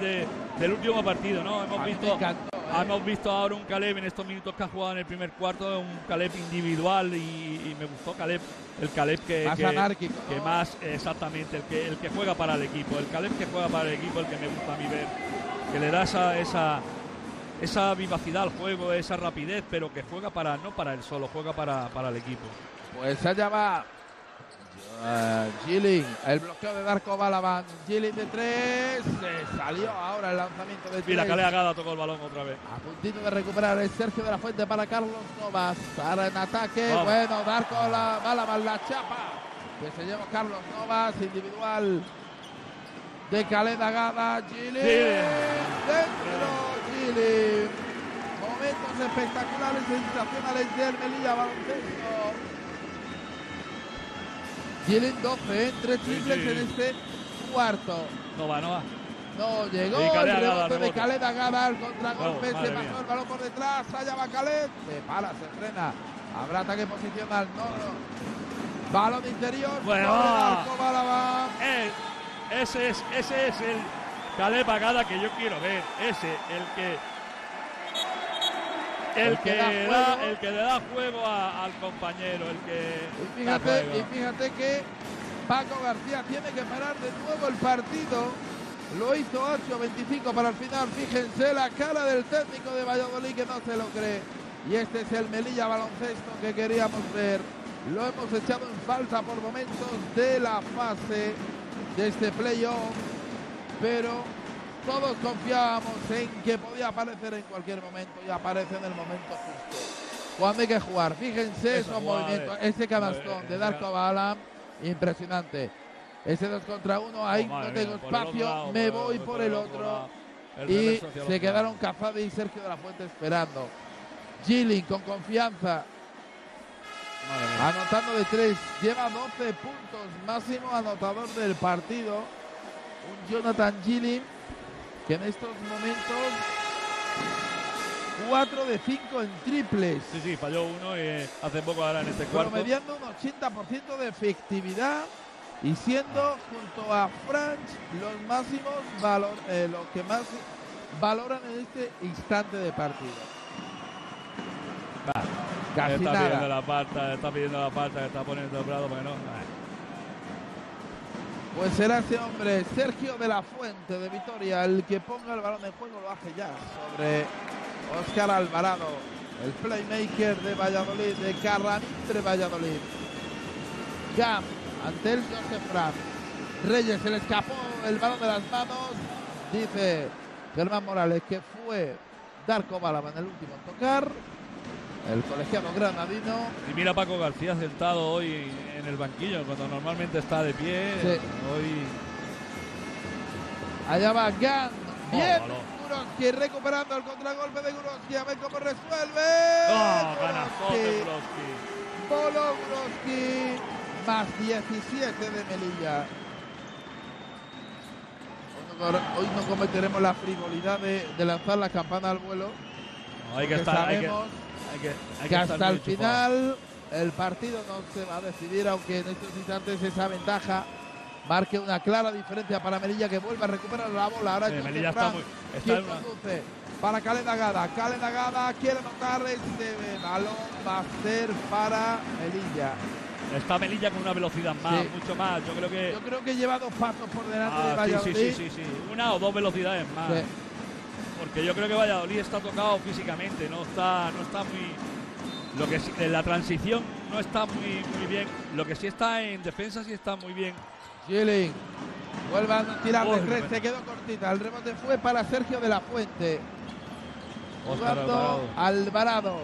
del último partido, ¿no? Hemos visto ahora un Caleb en estos minutos que ha jugado en el primer cuarto, un Caleb individual y me gustó Caleb, el Caleb que más anárquico, ¿no? Que más, exactamente, el que juega para el equipo, el Caleb que juega para el equipo, el que me gusta a mí ver, que le da esa vivacidad al juego, esa rapidez, pero que juega no para él solo, juega para el equipo. Pues allá va Gilling, el bloqueo de Darko Balaban, Gilling de tres, se salió ahora el lanzamiento de tres. Mira, Caleb Agada tocó el balón otra vez. A puntito de recuperar el Sergio de la Fuente para Carlos Novas, ahora en ataque, bueno, Darko Balaban, la chapa, que se lleva Carlos Novas, individual de Caleb Agada, Gilling, dentro, Gilling, momentos espectaculares, sensacionales del Melilla Baloncesto. Gilling 12, tres triples en este cuarto. No va. No llegó el rebote de Caleb Agada, el contragolpe, se pasó el balón por detrás, allá va Caleb, se para, se frena, habrá ataque posicional, no. Balón interior, bueno, Balaban. Ese es el Caleb Agada que yo quiero ver, ese, el que le da juego al compañero, el que... Y fíjate que Paco García tiene que parar de nuevo el partido. Lo hizo 8:25 para el final. Fíjense la cara del técnico de Valladolid que no se lo cree. Y este es el Melilla Baloncesto que queríamos ver. Lo hemos echado en falta por momentos de la fase de este playoff. Pero... todos confiábamos en que podía aparecer en cualquier momento y aparece en el momento justo, cuando hay que jugar. Fíjense esos movimientos, ese canastón de Darko Balaban, impresionante. Ese 2 contra 1, ahí no tengo espacio, me voy por el otro. Y se quedaron Kazadi y Sergio de la Fuente esperando. Gilling con confianza, anotando de 3, lleva 12 puntos, máximo anotador del partido. Un Jonathan Gilling que en estos momentos 4 de 5 en triples. Sí, falló uno y hace poco ahora en este cuarto. Promediando un 80% de efectividad y siendo junto a Franch los que más valoran en este instante de partido. Casi está nada. Está pidiendo la falta que está poniendo el Prado, pero no. Pues será ese hombre, Sergio de la Fuente de Vitoria, el que ponga el balón en juego, lo hace ya sobre Oscar Alvarado, el playmaker de Valladolid, de Carramimbre Valladolid. Gant ante el Josep Franch. Reyes, se le escapó el balón de las manos, dice Germán Morales que fue Darko Balaban el último en tocar. El colegiado granadino. Y mira Paco García sentado hoy en el banquillo, cuando normalmente está de pie. Sí. Hoy... allá va Gant. Bien, Gurowski recuperando el contragolpe de Gurowski. A ver cómo resuelve. Voló Gurowski. Más 17 de Melilla. Hoy no cometeremos la frivolidad de lanzar la campana al vuelo. No, hay que estar... Hay que hasta el final el partido no se va a decidir, aunque en estos instantes esa ventaja marque una clara diferencia para Melilla, que vuelve a recuperar la bola. Ahora Melilla está muy... para Caleb Agada. Caleb Agada quiere matar este balón, va a ser para Melilla. Está Melilla con una velocidad más, mucho más. Yo creo que lleva 2 pasos por delante de Valladolid. Sí. 1 o 2 velocidades más. Sí. Porque yo creo que Valladolid está tocado físicamente, no está muy... la transición no está muy bien. Lo que sí está en defensa, sí está muy bien. Gilling vuelve a tirar de 3, se quedó cortita. El rebote fue para Sergio de la Fuente. Oscar Alvarado.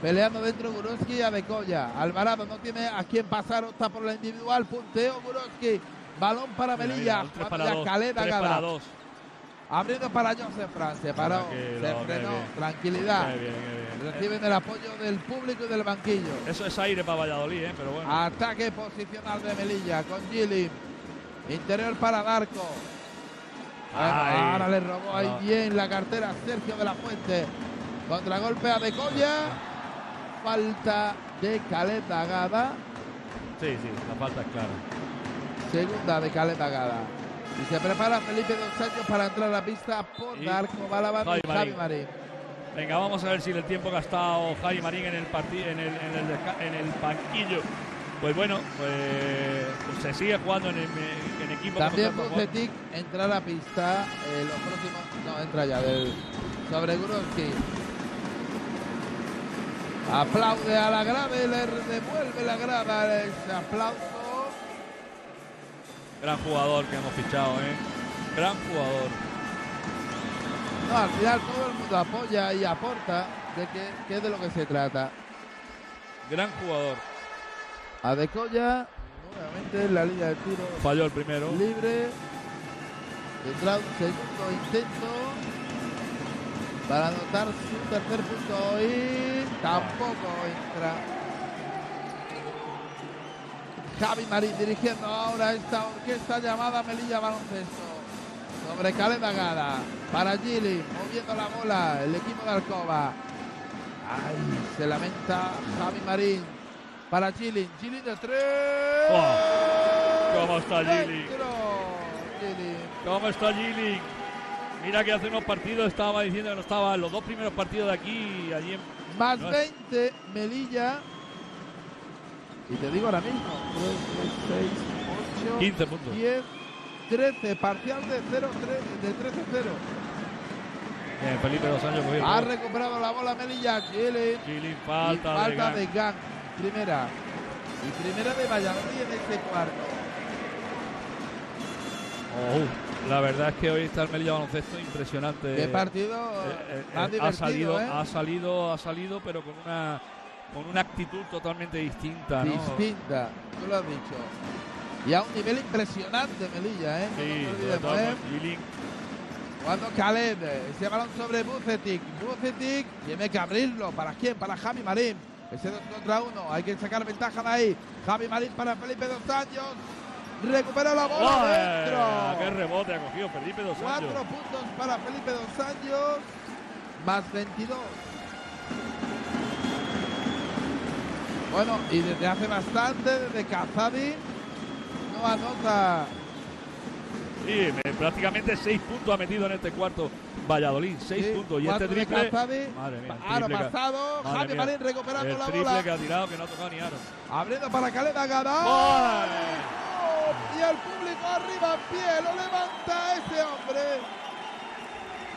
Peleando dentro Gurowski y Adecoya. Alvarado no tiene a quién pasar, opta por la individual. Punteo Gurowski. Balón para Melilla. Caleb Agada. Abriendo para Josep Franch. Se paró. Se frenó. Tranquilidad. Qué bien. Reciben el apoyo del público y del banquillo. Eso es aire para Valladolid, ¿eh? Pero bueno. Ataque posicional de Melilla con Gilling. Interior para Darko. Ahora le robó ahí bien la cartera Sergio de la Fuente. Contragolpe a Adecoya. Falta de Caleb Agada. Sí, la falta es clara. Segunda de Caleb Agada. Y se prepara Felipe Dos Anjos para entrar a la pista por Darko Balaban y Javi Marín. Venga, vamos a ver si el tiempo que ha estado Javi Marín en el partido, en el banquillo. Pues bueno, pues se sigue jugando en equipo. También Bucetic entra a la pista. Los próximos. No, entra ya del sobre Gurowski. Aplaude a la grave, le devuelve la grava ese aplauso. Gran jugador que hemos fichado, ¿eh? Gran jugador. No, al final todo el mundo apoya y aporta de que es de lo que se trata. Gran jugador. Adecoya, nuevamente en la línea de tiro. Falló el primero. Libre. Tendrá un segundo intento para anotar su tercer punto y tampoco entra. Javi Marín dirigiendo ahora esta orquesta llamada Melilla Baloncesto. Sobre Caleb Agada. Para Gilling, moviendo la bola. El equipo de Alcoba. Ay, se lamenta Javi Marín. Para Gilling. Gilling de tres. Oh, ¿cómo está Gilling? ¿Cómo está Gilling? Mira que hace unos partidos estaba diciendo que no estaba en los dos primeros partidos de aquí y allí. Más no 20 es. Melilla. Y te digo ahora mismo, 3, 6, 8, 15 puntos. 10, 13, parcial de 0, 3, de 13-0. Bien, Felipe Dos Anjos. Ha recuperado la bola Melilla, Gilling falta, falta de Gant. Primera. Y primera de Valladolid en este cuarto. La verdad es que hoy está el Melilla Baloncesto impresionante. Qué partido más divertido, ha salido, pero con una... con una actitud totalmente distinta, ¿no? Distinta, tú lo has dicho. Y a un nivel impresionante, Melilla, ¿eh? Sí, no Gilling. Cuando Caleb, ese balón sobre Bucetic. Bucetic tiene que abrirlo. ¿Para quién? Para Javi Marín. Ese 2 contra 1. Hay que sacar ventaja de ahí. Javi Marín para Felipe Dos Anjos. Recupera la bola dentro. ¡Qué rebote ha cogido Felipe Dos Anjos! 4 puntos para Felipe Dos Anjos. Más 22. Bueno, y desde hace bastante, desde Kazadi, no anota. Sí, prácticamente 6 puntos ha metido en este cuarto Valladolid, 6 puntos. Y este triple, aro pasado, Javi Marín recuperando la bola. El triple que ha tirado, que no ha tocado ni aro. Abriendo para Caleb Agada. Y el público arriba en pie, lo levanta ese hombre.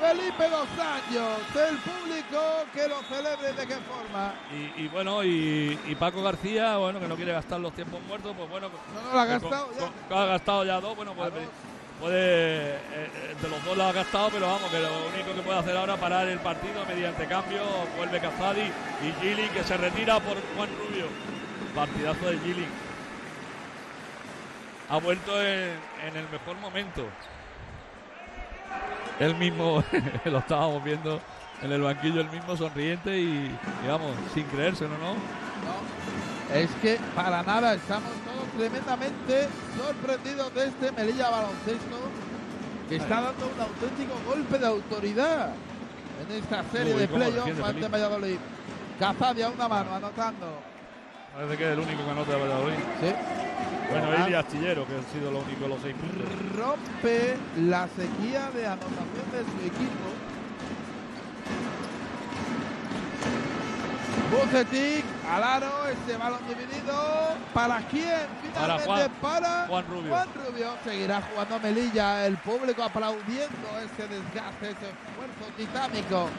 Felipe Dos Anjos, el público que lo celebre, ¿de qué forma? Y bueno, y Paco García, bueno, que no quiere gastar los tiempos muertos, pues bueno... No, lo ha gastado ya. Ha gastado ya 2, bueno, puede de los 2 lo ha gastado, pero vamos, que lo único que puede hacer ahora es parar el partido mediante cambio. Vuelve Kazadi y Gilling, que se retira por Juan Rubio. Partidazo de Gilling. Ha vuelto en el mejor momento. Él mismo, lo estábamos viendo en el banquillo, el mismo sonriente y, digamos, sin creérselo, ¿no? No, es que para nada, estamos todos tremendamente sorprendidos de este Melilla Baloncesto, que está dando un auténtico golpe de autoridad en esta serie de playoff ante Valladolid. Kazadi a una mano, anotando. Parece que es el único que anota de Valladolid. Sí. Bueno, él y Astilleros, que han sido los únicos los 6 puntos. Rompe la sequía de anotación de su equipo. Bucetic, al aro, ese balón dividido. ¿Para quién? Finalmente para Juan Rubio. Juan Rubio seguirá jugando Melilla. El público aplaudiendo ese desgaste, ese esfuerzo titánico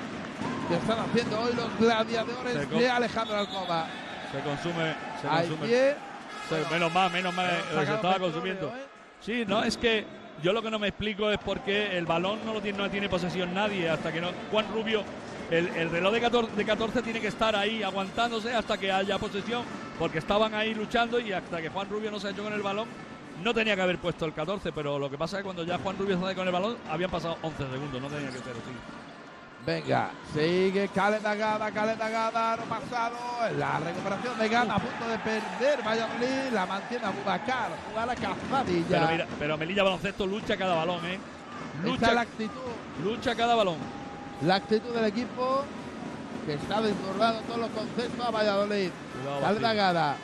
que están haciendo hoy los gladiadores de Alejandro Alcoba. Se consume. Menos mal, se estaba consumiendo. Sí, no, es que Yo lo que no me explico es por qué el balón no tiene posesión nadie hasta que no... Juan Rubio, el reloj de 14 tiene que estar ahí aguantándose hasta que haya posesión, porque estaban ahí luchando y hasta que Juan Rubio no se ha hecho con el balón, no tenía que haber puesto el 14, pero lo que pasa es que cuando ya Juan Rubio se hace con el balón, habían pasado 11 segundos, no tenía que ser así. Venga, sigue Caleb Agada, no pasado, la recuperación de Gana a punto de perder Valladolid, la mantiene Abubakar, jugada a Kazadi. Pero Melilla Baloncesto lucha cada balón, ¿eh? Lucha la actitud. Lucha cada balón. La actitud del equipo que está desbordado en todos los conceptos a Valladolid. Caleb Agada,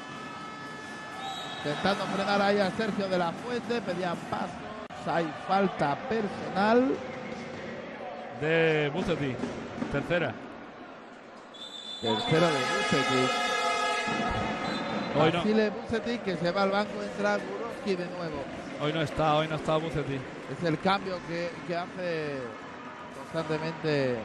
intentando frenar ahí a Sergio de la Fuente, pedían pasos, hay falta personal de Bucetic, tercera de Bucetic. Basile Bucetic, que se va al banco, entra Gurowski de nuevo. Hoy no está Bucetic. Es el cambio que hace constantemente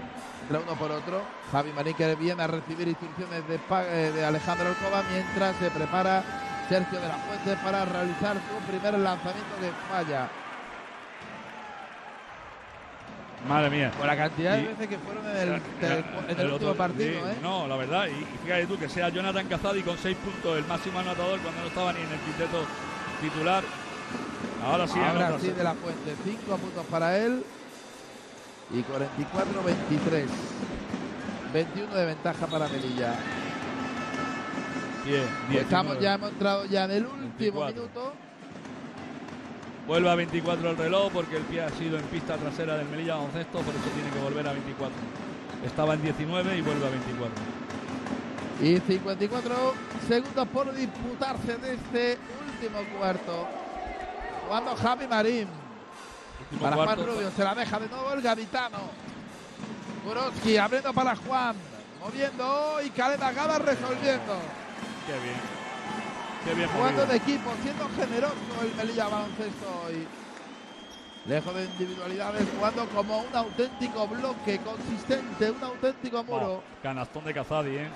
entre uno por otro. Javi Marín, que viene a recibir instrucciones de Alejandro Alcoba, mientras se prepara Sergio de la Fuente para realizar su primer lanzamiento que falla. Madre mía. Por la cantidad de veces que fueron en el último partido, ¿eh? No, la verdad, y fíjate tú que sea Jonathan Kazadi con 6 puntos, el máximo anotador cuando no estaba ni en el quinteto titular. Ahora sí, de la Fuente. 5 puntos para él y 44-23. 21 de ventaja para Melilla. Bien. Hemos entrado ya en el último 24. Minuto. Vuelve a 24 el reloj porque el pie ha sido en pista trasera del Melilla Baloncesto, por eso tiene que volver a 24. Estaba en 19 y vuelve a 24. Y 54 segundos por disputarse de este último cuarto. Jugando Javi Marín. Para Juan Rubio, se la deja de nuevo el gaditano. Gurowski abriendo para Juan, moviendo y Caleb Agada resolviendo. Qué bien. Jugando de equipo, siendo generoso el Melilla Baloncesto hoy. Lejos de individualidades, jugando como un auténtico bloque, consistente, un auténtico muro. Canastón de Kazadi, ¿eh?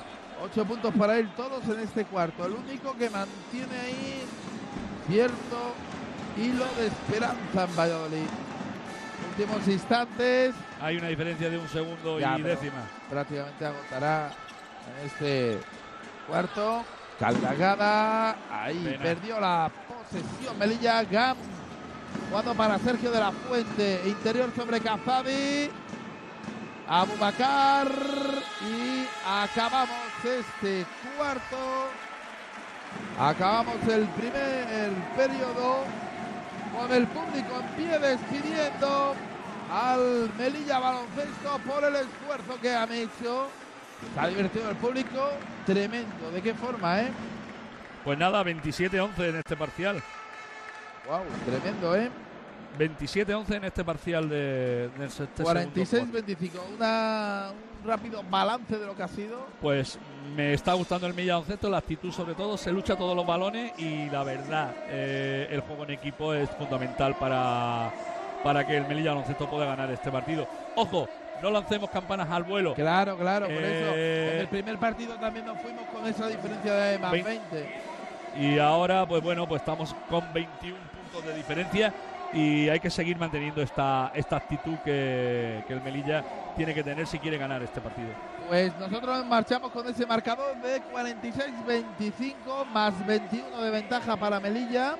8 puntos para él, todos en este cuarto. El único que mantiene ahí cierto hilo de esperanza en Valladolid. Últimos instantes. Hay una diferencia de un segundo y décima. Prácticamente agotará en este cuarto. Calagada, ahí pena. Perdió la posesión Melilla. Gam jugando para Sergio de la Fuente, interior sobre Kazadi, Abubakar, y acabamos este cuarto, acabamos el primer periodo con el público en pie despidiendo al Melilla Baloncesto por el esfuerzo que han hecho. Está divertido el público, tremendo. ¿De qué forma, eh? Pues nada, 27-11 en este parcial. Wow, tremendo, ¿eh? 27-11 en este parcial del este 46-25. Un rápido balance de lo que ha sido. Pues me está gustando el Melilla Baloncesto, la actitud sobre todo, se lucha todos los balones y la verdad, el juego en equipo es fundamental para que el Melilla Baloncesto pueda ganar este partido. ¡Ojo! No lancemos campanas al vuelo. Claro, por eso. En el primer partido también nos fuimos con esa diferencia de más 20. Y ahora, pues bueno, pues estamos con 21 puntos de diferencia y hay que seguir manteniendo esta actitud que el Melilla tiene que tener si quiere ganar este partido. Pues nosotros marchamos con ese marcador de 46-25, más 21 de ventaja para Melilla.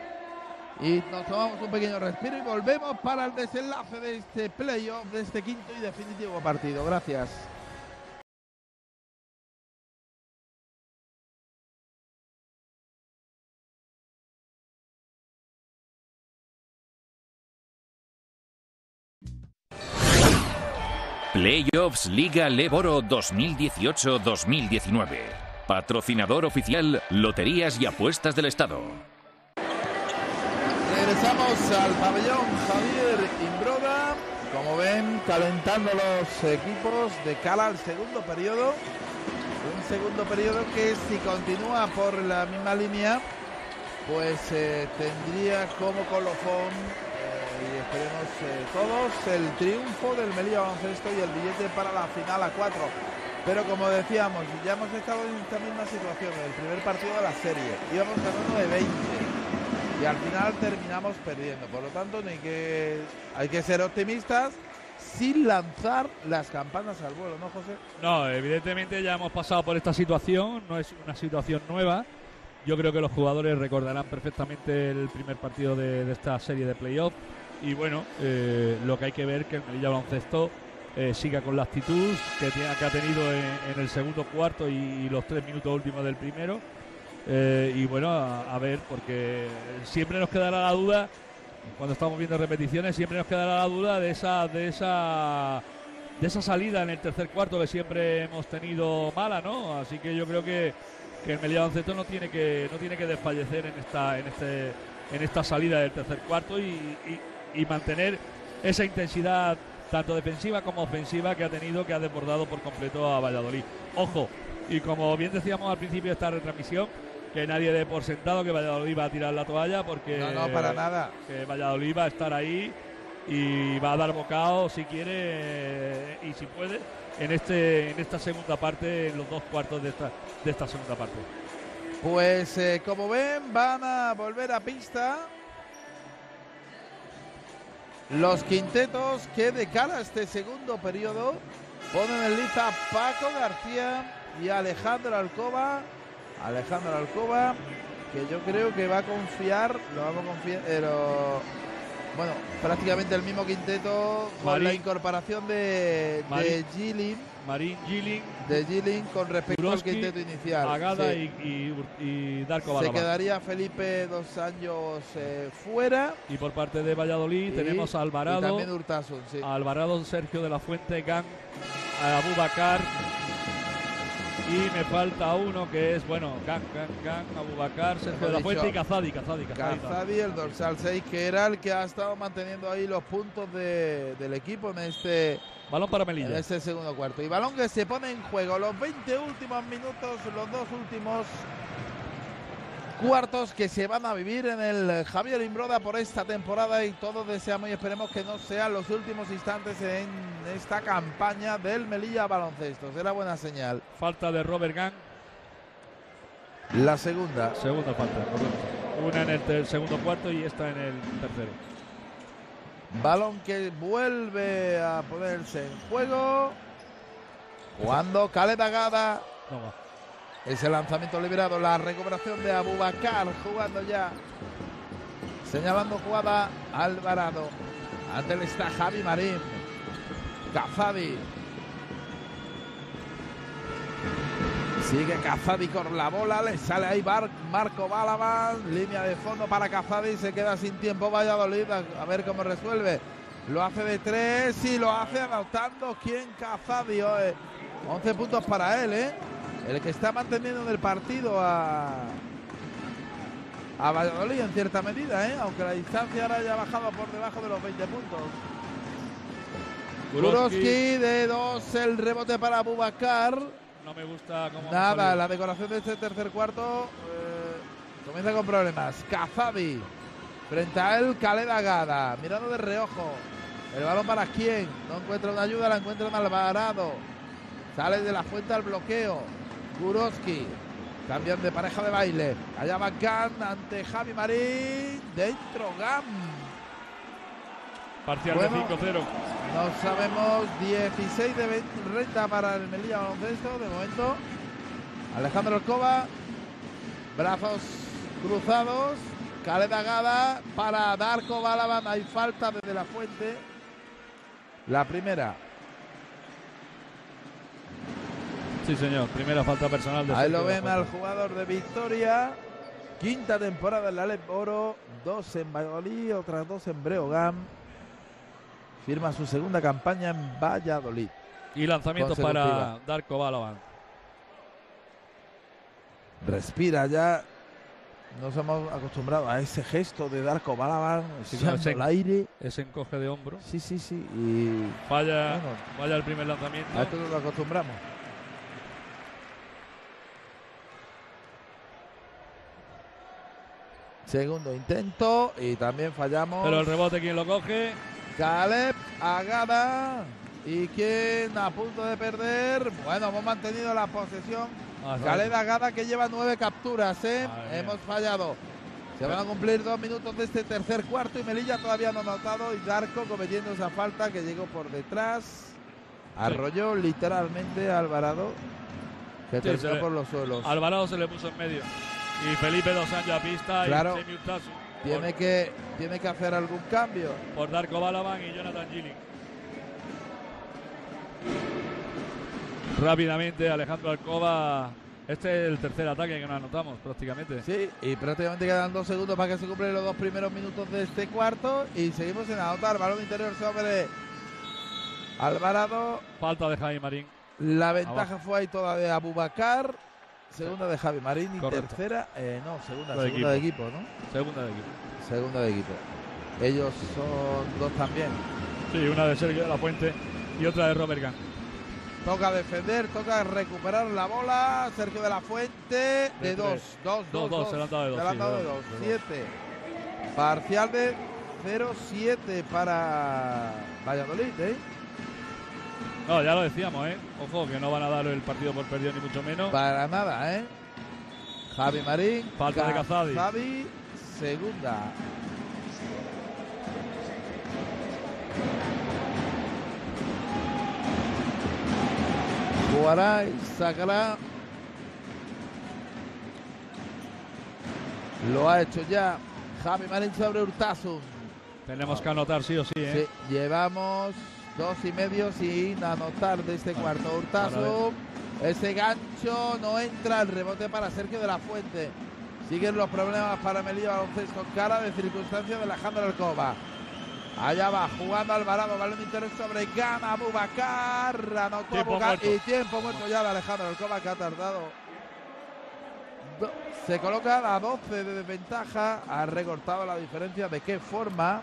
Y nos tomamos un pequeño respiro y volvemos para el desenlace de este playoff, de este quinto y definitivo partido. Gracias. Playoffs Liga LEB Oro 2018-2019. Patrocinador oficial Loterías y Apuestas del Estado. Regresamos al pabellón Javier Imbroda, como ven, calentando los equipos de cara al segundo periodo. Un segundo periodo que, si continúa por la misma línea, pues tendría como colofón, y esperemos todos, el triunfo del Melilla Baloncesto y el billete para la final a 4. Pero como decíamos, ya hemos estado en esta misma situación en el primer partido de la serie. Íbamos ganando de 20. y al final terminamos perdiendo. Por lo tanto, hay que ser optimistas sin lanzar las campanas al vuelo, ¿no, José? No, evidentemente ya hemos pasado por esta situación, no es una situación nueva. Yo creo que los jugadores recordarán perfectamente el primer partido de esta serie de playoff. Y bueno, lo que hay que ver es que el Melilla Baloncesto siga con la actitud que ha tenido en el segundo cuarto y los 3 minutos últimos del primero. Y bueno, a ver, porque siempre nos quedará la duda, cuando estamos viendo repeticiones, siempre nos quedará la duda de esa salida en el tercer cuarto que siempre hemos tenido mala, ¿no? Así que yo creo que el Melilla Baloncesto no tiene que desfallecer en esta salida del tercer cuarto y mantener esa intensidad tanto defensiva como ofensiva que ha tenido, que ha desbordado por completo a Valladolid. Ojo, y como bien decíamos al principio de esta retransmisión, que nadie dé por sentado que Valladolid va a tirar la toalla, porque no, para nada. Que Valladolid va a estar ahí y va a dar bocado si quiere y si puede en esta segunda parte, en los dos cuartos de esta segunda parte. Pues como ven, van a volver a pista los quintetos que de cara a este segundo periodo ponen en lista Paco García y Alejandro Alcoba. Alejandro Alcoba, que yo creo que va a confiar, pero bueno, prácticamente el mismo quinteto con Marín, la incorporación de Gilling. Marín, Gilling. De Gilling con respecto Gurowski, al quinteto inicial. Agada sí. y Darko Balaban. Se quedaría Felipe Dos Anjos fuera. Y por parte de Valladolid tenemos a Alvarado. Y también Hurtazo, sí. Alvarado, Sergio de la Fuente, Gant, Abubakar. Y me falta uno que es, bueno, Gant, Abubakar, Sergio de la Fuente y Kazadi, el dorsal 6, que era el que ha estado manteniendo ahí los puntos del equipo en este balón para Melilla. En este segundo cuarto. Y balón que se pone en juego. Los 20 últimos minutos, los dos últimos cuartos que se van a vivir en el Javier Imbroda por esta temporada, y todos deseamos y esperemos que no sean los últimos instantes en esta campaña del Melilla Baloncesto. Será buena señal. Falta de Robert Gant. La segunda. Segunda falta, correcto. Una en el segundo cuarto y esta en el tercero. Balón que vuelve a ponerse en juego. Jugando Caleb Agada. Toma. Ese lanzamiento liberado, la recuperación de Abubakar, jugando ya, señalando jugada Alvarado. Ante él está Javi Marín, Kazadi. Sigue Kazadi con la bola, le sale ahí Darko Balaban, línea de fondo para Kazadi, se queda sin tiempo Valladolid, a ver cómo resuelve. Lo hace de tres y lo hace anotando quien Kazadi. 11 puntos para él, el que está manteniendo en el partido a Valladolid en cierta medida, aunque la distancia ahora haya bajado por debajo de los 20 puntos. Gurowski de 2, el rebote para Abubakar. No me gusta cómo nada, la decoración de este tercer cuarto comienza con problemas. Kazadi, frente a él Caleb Agada, mirando de reojo. El balón para quién, no encuentra una ayuda, la encuentra un Alvarado. Sale de la Fuente al bloqueo. Gurowski, cambian de pareja de baile. Allá va Gant ante Javi Marín. Dentro Gant. Parcial de 5-0. No sabemos, 16 de 20 renta para el Melilla Baloncesto de momento. Alejandro Alcoba, brazos cruzados. Caleb Agada para Darko Balaban. Hay falta desde la Fuente. La primera. Sí, señor. Primera falta personal. De ahí lo ven al jugador de Victoria. Quinta temporada en la LEB Oro. 2 en Valladolid, otras 2 en Breogán. Firma su segunda campaña en Valladolid. Y lanzamiento para Darko Balaban. Respira ya. Nos hemos acostumbrado a ese gesto de Darko Balaban. Sí, el aire. Ese encoge de hombro. Sí. Y falla, bueno, falla el primer lanzamiento. A esto nos lo acostumbramos. Segundo intento y también fallamos. Pero el rebote, ¿quién lo coge? Caleb Agada. ¿Y quién a punto de perder? Bueno, hemos mantenido la posesión. Caleb Agada, que lleva 9 capturas. Hemos fallado. Se van a cumplir 2 minutos de este tercer cuarto y Melilla todavía no ha anotado, y Darko cometiendo esa falta que llegó por detrás. Arrolló literalmente a Alvarado, que terminó por los suelos. Alvarado se le puso en medio. Y Felipe Dos Anjos a pista, claro, y Hurtazo. Tiene que hacer algún cambio. Por Darko Balaban y Jonathan Gilling. Rápidamente Alejandro Alcoba. Este es el tercer ataque que nos anotamos prácticamente. Sí, y prácticamente quedan 2 segundos para que se cumplen los 2 primeros minutos de este cuarto. Y seguimos sin anotar. Balón interior sobre Alvarado. Falta de Javi Marín. La ventaja fue ahí toda de Abubakar. Segunda de Javi Marín y tercera. No, segunda de equipo, ¿no? Segunda de equipo. Segunda de equipo. Ellos son 2 también. Sí, una de Sergio de la Fuente y otra de Robert Gant. Toca defender, toca recuperar la bola. Sergio de la Fuente de 2. Se le han dado de 2. Parcial de 0-7 para Valladolid, ¿eh? No, ya lo decíamos, ¿eh? Ojo, que no van a dar el partido por perdido ni mucho menos. Para nada, ¿eh? Javi Marín. Falta de Kazadi. Javi, segunda. Jugará y sacará. Lo ha hecho ya Javi Marín sobre Hurtasun. Tenemos que anotar sí o sí, ¿eh? Sí, llevamos 2 y medio sin anotar de este cuarto. Hurtasun, ese gancho no entra, el rebote para Sergio de la Fuente. Siguen los problemas para Melilla Baloncesto, cara de circunstancias de Alejandro Alcoba. Allá va jugando Alvarado, balón interior sobre Gana, Abubakar, anotó Abubakar y tiempo muerto ya de Alejandro Alcoba, que ha tardado. Se coloca a 12 de desventaja, ha recortado la diferencia. ¿De qué forma?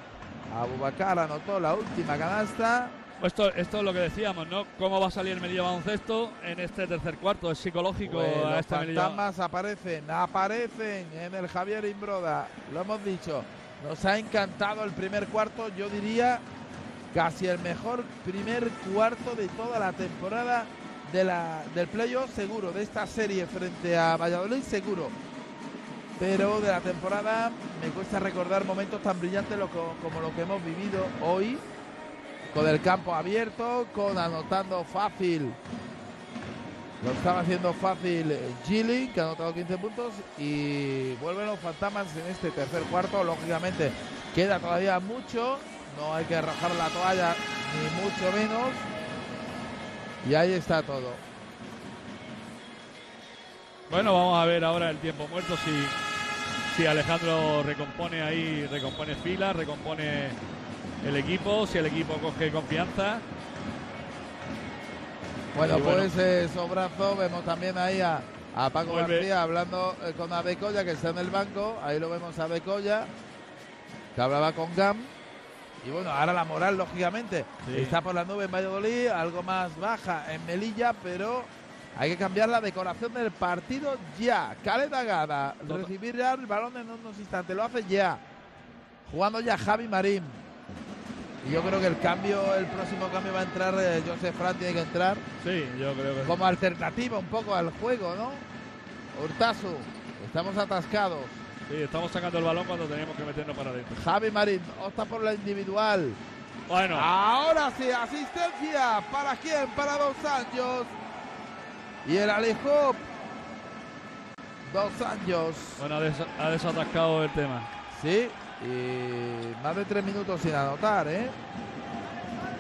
Abubakar anotó la última canasta. Esto es lo que decíamos, ¿no? ¿Cómo va a salir el Melilla Baloncesto en este tercer cuarto? Es psicológico a este Melilla. Los fantasmas aparecen en el Javier Imbroda, lo hemos dicho. Nos ha encantado el primer cuarto, yo diría casi el mejor primer cuarto de toda la temporada del playoff, seguro, de esta serie frente a Valladolid, seguro. Pero de la temporada me cuesta recordar momentos tan brillantes como lo que hemos vivido hoy, con el campo abierto, con anotando fácil. Lo estaba haciendo fácil Gilling, que ha anotado 15 puntos, y vuelven los fantasmas en este tercer cuarto. Lógicamente queda todavía mucho, no hay que arrojar la toalla ni mucho menos. Y ahí está todo. Bueno, vamos a ver ahora el tiempo muerto, si Alejandro recompone ahí, recompone filas, recompone el equipo, si el equipo coge confianza. Bueno, pues sobrazo, vemos también ahí a Paco García hablando con Adecoya, que está en el banco. Ahí lo vemos a Adecoya, que hablaba con Gam. Y bueno, ahora la moral, lógicamente, está por las nubes en Valladolid, algo más baja en Melilla, pero hay que cambiar la decoración del partido ya. Caleb Agada, recibir ya el balón en unos instantes, lo hace ya. Jugando ya Javi Marín. Y yo creo que el próximo cambio va a entrar, Josep Franch tiene que entrar. Sí, yo creo que como alternativa un poco al juego, ¿no? Hurtazo, estamos atascados. Sí, estamos sacando el balón cuando teníamos que meternos para adentro. Javi Marín opta por la individual. Bueno. Ahora sí, asistencia. ¿Para quién? Para Dos Anjos. Y el Alejop. Dos Anjos. Bueno, ha desatascado el tema. Sí. Y más de 3 minutos sin anotar, ¿eh?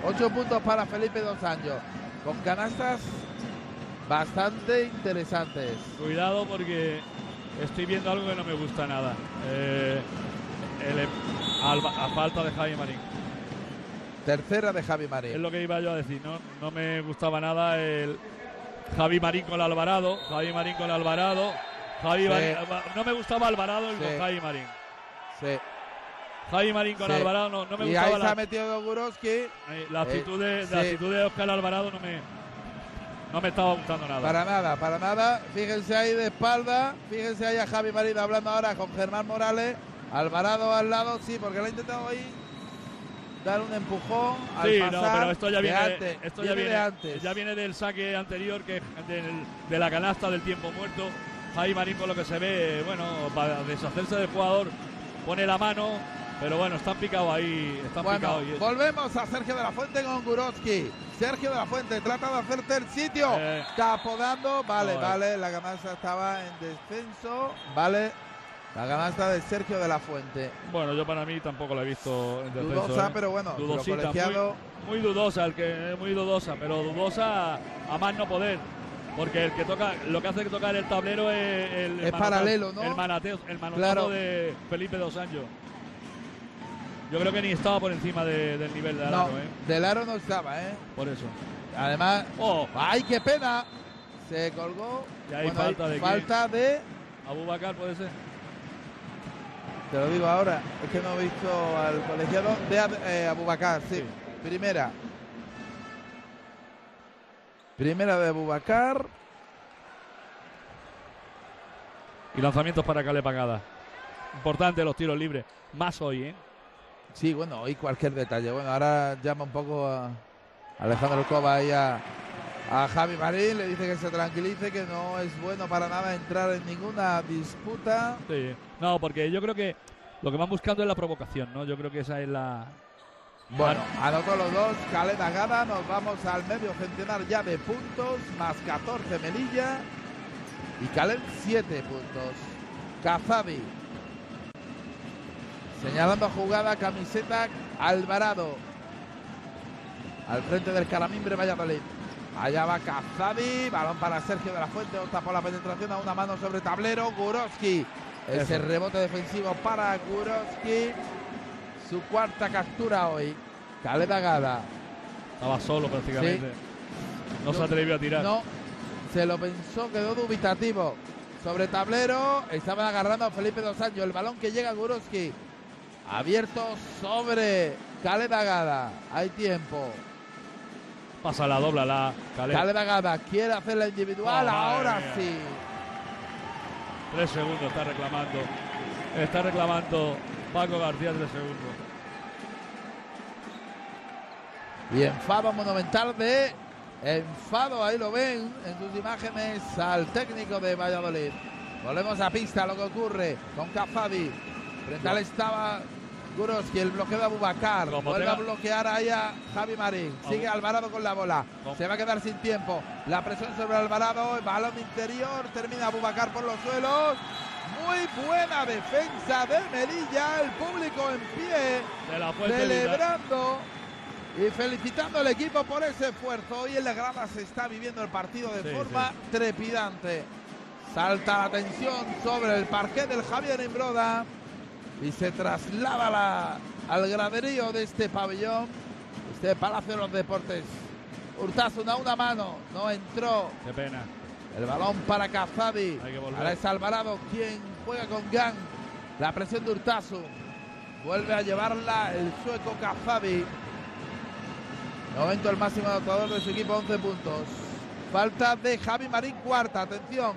8 puntos para Felipe Dos Anjos, con canastas bastante interesantes. Cuidado, porque estoy viendo algo que no me gusta nada. A falta de Javi Marín. Tercera de Javi Marín. Es lo que iba yo a decir, no me gustaba nada el Javi Marín con Alvarado. Javi Marín con Alvarado. No me gustaba Alvarado con Javi Marín. Sí. Javi Marín con Alvarado no me gustaba. Y ahí se ha metido Gurowski. La actitud de Oscar Alvarado no me estaba gustando nada. Para nada. Fíjense ahí de espalda. Fíjense ahí a Javi Marín hablando ahora con Germán Morales. Alvarado al lado, sí, porque lo ha intentado ahí dar un empujón. Sí, al pasar, no, pero esto ya viene de antes. Esto ya viene del saque anterior, de la canasta del tiempo muerto. Javi Marín, por lo que se ve, bueno, para deshacerse del jugador, pone la mano, pero bueno, están picados ahí. Están picados. Volvemos a Sergio de la Fuente con Gurowski. Sergio de la Fuente trata de hacerte el sitio. Capodando. Vale. La canasta estaba en descenso. Vale. La canasta de Sergio de la Fuente. Bueno, yo para mí tampoco la he visto en descenso. Dudosa, pero bueno. Dudosita, muy dudosa, muy dudosa, pero dudosa a más no poder. Porque el que toca, lo que hace que tocar el tablero es el paralelo, ¿no? El manotazo de Felipe Dos Anjos. Yo creo que ni estaba por encima del nivel del aro, ¿eh? Del aro no estaba, ¿eh? Por eso. Además, ¡ay, qué pena! Se colgó. Y ahí falta de Abubakar, puede ser. Te lo digo ahora, es que no he visto al colegiado de Abubakar, sí. Primera. Primera de Abubakar. Y lanzamientos para Caleb Agada. Importante los tiros libres. Más hoy, ¿eh? Sí, bueno, hoy cualquier detalle. Bueno, ahora llama un poco a Alejandro Alcoba y a Javi Marín. Le dice que se tranquilice, que no es bueno para nada entrar en ninguna disputa. Sí, no, porque yo creo que lo que van buscando es la provocación, ¿no? Yo creo que esa es la... Bueno, anotó los dos, Caleb Agada. Nos vamos al medio centenar ya de puntos, más 14 Melilla y Caleb 7 puntos. Kazadi señalando jugada, camiseta Alvarado al frente del Carramimbre Valladolid. Allá va Kazadi, balón para Sergio de la Fuente, opta por la penetración a una mano sobre tablero, Gurowski. Ese rebote defensivo para Gurowski. Su cuarta captura hoy. Caleb Agada. Estaba solo prácticamente. Sí. No se atrevió a tirar. No. Se lo pensó, quedó dubitativo. Sobre tablero. Estaban agarrando a Felipe Dos Anjos. El balón que llega a Gurowski. Abierto sobre Caleb Agada. Hay tiempo. Pasa la dobla la Caleb Agada. Quiere hacer la individual. Ahora sí. 3 segundos está reclamando. Está reclamando Paco García, 3 segundos. Y enfado monumental de... Enfado, ahí lo ven en sus imágenes al técnico de Valladolid. Volvemos a pista, lo que ocurre con Kazadi. Frente al estaba Gurowski, el bloqueo de Abubakar. Vuelve a bloquear ahí a Javi Marín. Sigue Alvarado con la bola. Se va a quedar sin tiempo. La presión sobre Alvarado, el balón interior. Termina Abubakar por los suelos. Muy buena defensa de Melilla, el público en pie, celebrando y felicitando al equipo por ese esfuerzo. Hoy en la grada se está viviendo el partido de forma trepidante. Salta la tensión sobre el parquet del Javier Imbroda y se traslada al graderío de este pabellón, este Palacio de los Deportes. Hurtazo a una mano, no entró. Qué pena. El balón para Kazadi. Ahora es Alvarado quien juega con Gant. La presión de Urtasun. Vuelve a llevarla el sueco Kazadi. De momento el máximo anotador de su equipo, 11 puntos. Falta de Javi Marín, cuarta. Atención.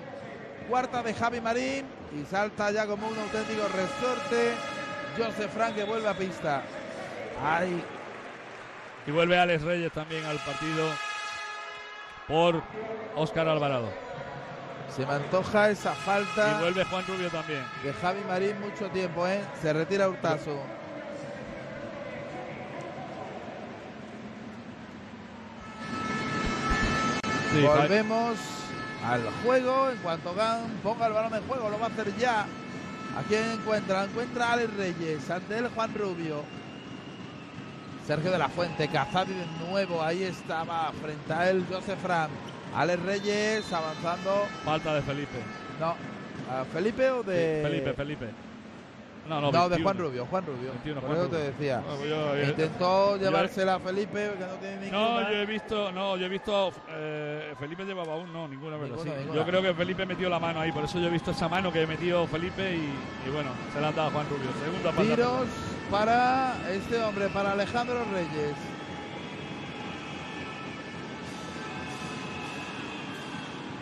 Cuarta de Javi Marín. Y salta ya como un auténtico resorte. Josep Franch que vuelve a pista. Ahí. Y vuelve Alex Reyes también al partido por Oscar Alvarado. Se me antoja esa falta. Y vuelve Juan Rubio también. De Javi Marín mucho tiempo, ¿eh? Se retira Hurtazo. Sí, volvemos al juego. En cuanto Gant ponga el balón en juego, lo va a hacer ya. ¿A quién encuentra? Encuentra a Ale Reyes. Ante él Juan Rubio. Sergio de la Fuente. Kazadi de nuevo. Ahí estaba. Frente a él Josep Franch. Alex Reyes avanzando. Falta de Felipe. No. ¿Felipe o de...? Sí, Felipe. No, 21. De Juan Rubio. Juan Rubio. Te decía. No, intentó llevársela a Felipe, que no tiene ninguna. Yo he visto... Felipe llevaba aún, ninguna, ¿verdad? Ninguna. Yo creo que Felipe metió la mano ahí, por eso yo he visto esa mano que metió Felipe y bueno, se la han dado a Juan Rubio. Segunda falta. Tiros para este hombre, para Alejandro Reyes.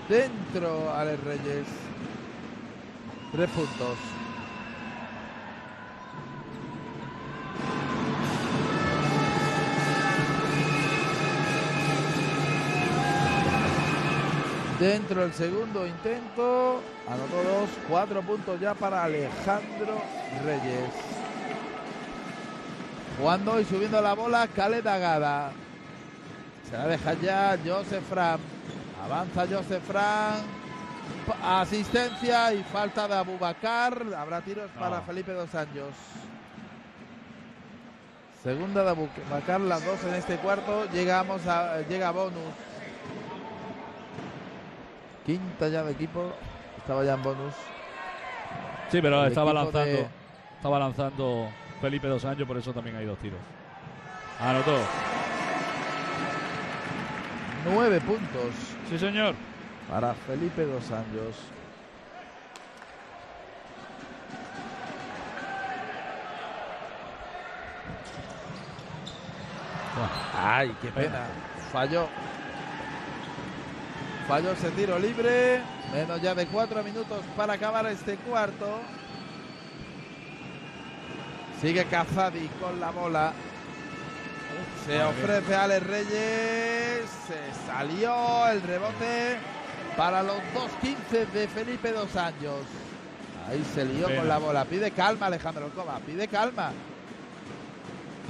Dentro Alex Reyes. 3 puntos. Dentro del segundo intento, anotó dos, 4 puntos ya para Alejandro Reyes. Jugando y subiendo la bola, Caleb Agada. Se la deja ya Josep Franch. Avanza Josep Franch. Asistencia y falta de Abubakar. Habrá tiros para Felipe Dos Anjos. Segunda de Abubakar, las dos en este cuarto. Llega bonus. Quinta ya de equipo. Estaba ya en bonus. Sí, pero estaba lanzando Felipe Dos Anjos, por eso también hay dos tiros. Anotó. 9 puntos. Sí, señor. Para Felipe Dos Anjos. ¡Ay, qué pena! Falló. Falló ese tiro libre. Menos ya de 4 minutos para acabar este cuarto. Sigue Kazadi con la bola. Se ofrece a Ale Reyes. Se salió el rebote para los 2-15 de Felipe Dos Anjos. Ahí se lió con la bola. Pide calma Alejandro Alcoba. Pide calma.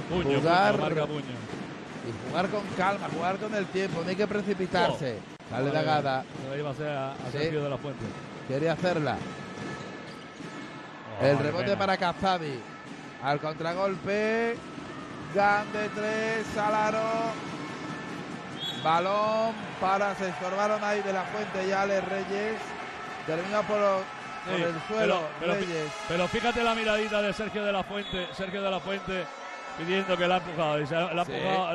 Jugar con calma, jugar con el tiempo, no hay que precipitarse. Dale la Agada. Iba a ser a Sergio de la Fuente. Quería hacerla. El rebote para Kazadi. Al contragolpe. Gant de 3, Salaro. Balón para, se estorbaron ahí de la Fuente y Ale Reyes. Terminó por el suelo Reyes. Pero fíjate la miradita de Sergio de la Fuente. Sergio de la Fuente pidiendo que la ha empujado. Y la ha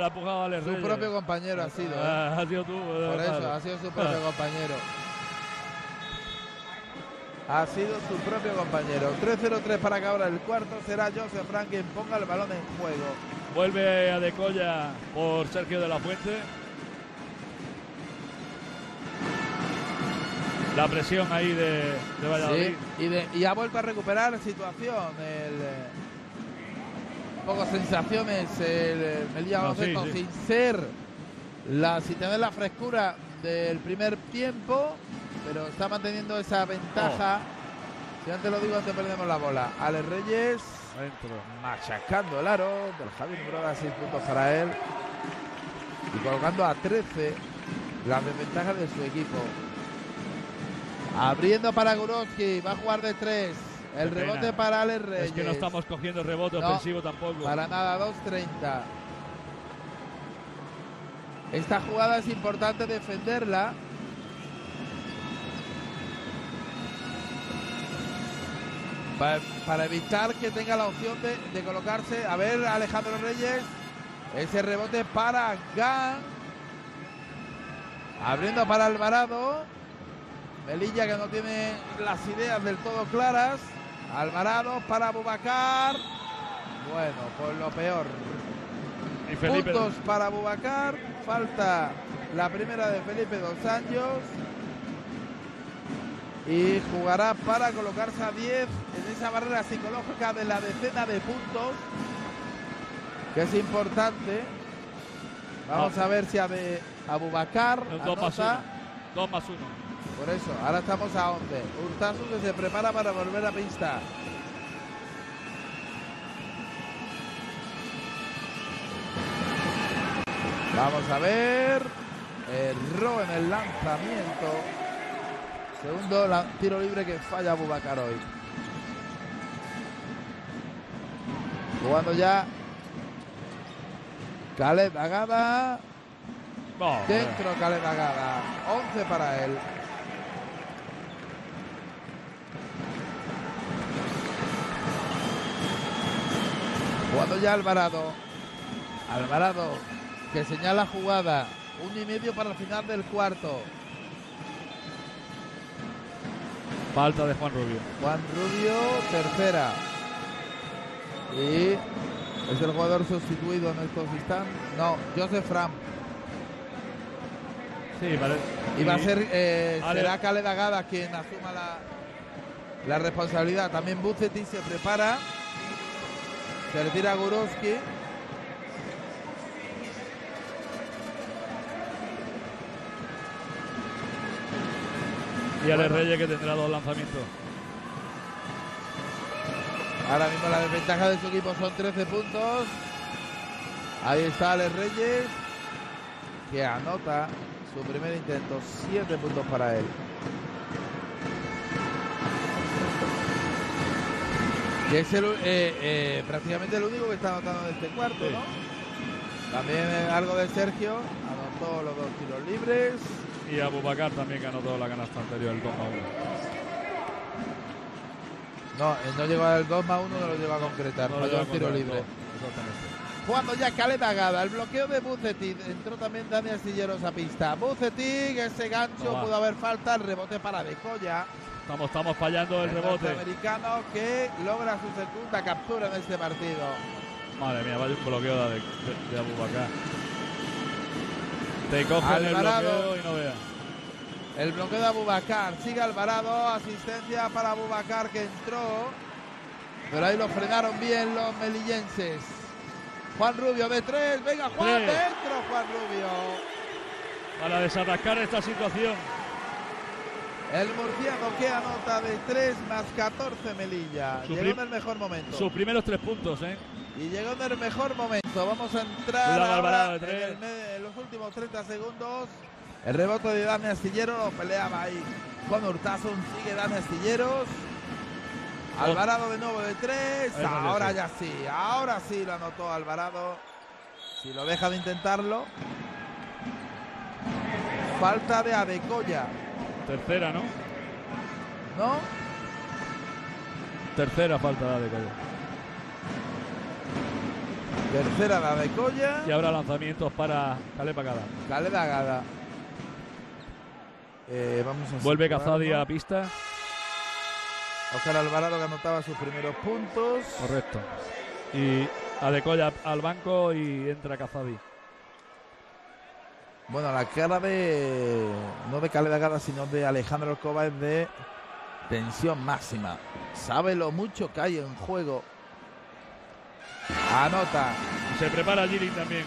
empujado a Ale Reyes. Su propio compañero ha sido. Ha sido tú. Por eso, ha sido su propio compañero. Ha sido su propio compañero. 3-0-3 para que ahora el cuarto será Josep Franch quien ponga el balón en juego. Vuelve Adecoya por Sergio de la Fuente. La presión ahí de Valladolid. Sí, y ha vuelto a recuperar situación. Pocas sensaciones el Melilla Baloncesto, sin ser sin tener la frescura del primer tiempo, pero está manteniendo esa ventaja. Si antes lo digo, antes perdemos la bola. Ale Reyes machacando el aro del Javier Imbroda, 6 puntos para él y colocando a 13 las desventajas de su equipo. Abriendo para Gurowski, va a jugar de 3. El rebote para Ale Reyes. Es que no estamos cogiendo rebote ofensivo tampoco. Para nada, 2-30. Esta jugada es importante defenderla. Para evitar que tenga la opción de colocarse. A ver, Alejandro Reyes. Ese rebote para Gant. Abriendo para Alvarado. Melilla que no tiene las ideas del todo claras. Alvarado para Abubakar. Bueno, pues lo peor. Y Felipe. Puntos para Abubakar. Falta la primera de Felipe Dos Anjos. Y jugará para colocarse a 10 en esa barrera psicológica de la decena de puntos, que es importante. Vamos a ver si Abubakar anota. 2 más 1. Por eso, ahora estamos a 11. Hurtazo que se prepara para volver a pista. Vamos a ver. Erró en el lanzamiento. Segundo tiro libre que falla Abubakar hoy. Jugando ya Caleb Agada. Dentro Caleb Agada. 11 para él. Jugando ya Alvarado. Alvarado que señala jugada. 1 y medio para el final del cuarto. Falta de Juan Rubio. Juan Rubio, tercera. Y es el jugador sustituido en estos instantes. No, Josep Franch. Sí, vale. Y va a ser, será Caleb Agada quien asuma la responsabilidad. También Bucetic se prepara. Se retira Gurowski. Y Ale Reyes, que tendrá dos lanzamientos. Ahora mismo la desventaja de su equipo son 13 puntos. Ahí está Ale Reyes, que anota su primer intento. 7 puntos para él. Y es el, prácticamente el único que está anotando en este cuarto, ¿no? Sí. También algo de Sergio. Anotó los dos tiros libres. Y Abubakar también, que anotó la canasta anterior, el 2-1. No, él no lleva el 2-1, no lo lleva a concretar. No lleva un tiro libre. Exactamente. Jugando ya Caleb Agada. El bloqueo de Bucetic. Entró también Dani Astilleros a pista. Bucetic, ese gancho, no pudo haber falta. El rebote para Adecoya. Estamos fallando el rebote. El norteamericano que logra su segunda captura en este partido. Madre mía, vaya un bloqueo de Abubakar. Te cogen el bloqueo y no veas. El bloqueo de Abubakar. Sigue Alvarado. Asistencia para Abubakar, que entró. Pero ahí lo frenaron bien los melillenses. Juan Rubio de tres. Venga, Juan. Dentro, Juan Rubio. Para desatascar esta situación. El murciano que anota de 3 más 14 Melilla. Llegó en el mejor momento. Sus primeros 3 puntos, ¿eh? Y llegó en el mejor momento. Vamos a entrar ahora en los últimos 30 segundos. El rebote de Dani Astilleros lo peleaba ahí con Hurtazo. Sigue Dani Astilleros. Alvarado de nuevo de 3. Ahora ya sí. Ahora sí lo anotó Alvarado. Si lo deja de intentarlo. Falta de Adecoya. Tercera, ¿no? ¿No? Tercera falta de Adecoya. Tercera de Adecoya. Y habrá lanzamientos para Caleb Agada. Caleb Agada. Vamos a vuelve Kazadi a pista. Oscar Alvarado, que anotaba sus primeros puntos. Correcto. Y Adecoya al banco y entra Kazadi. Bueno, la cara de... no de Caleb Agada, sino de Alejandro Alcoba es de tensión máxima. Sabe lo mucho que hay en juego. Anota. Y se prepara Gilling también.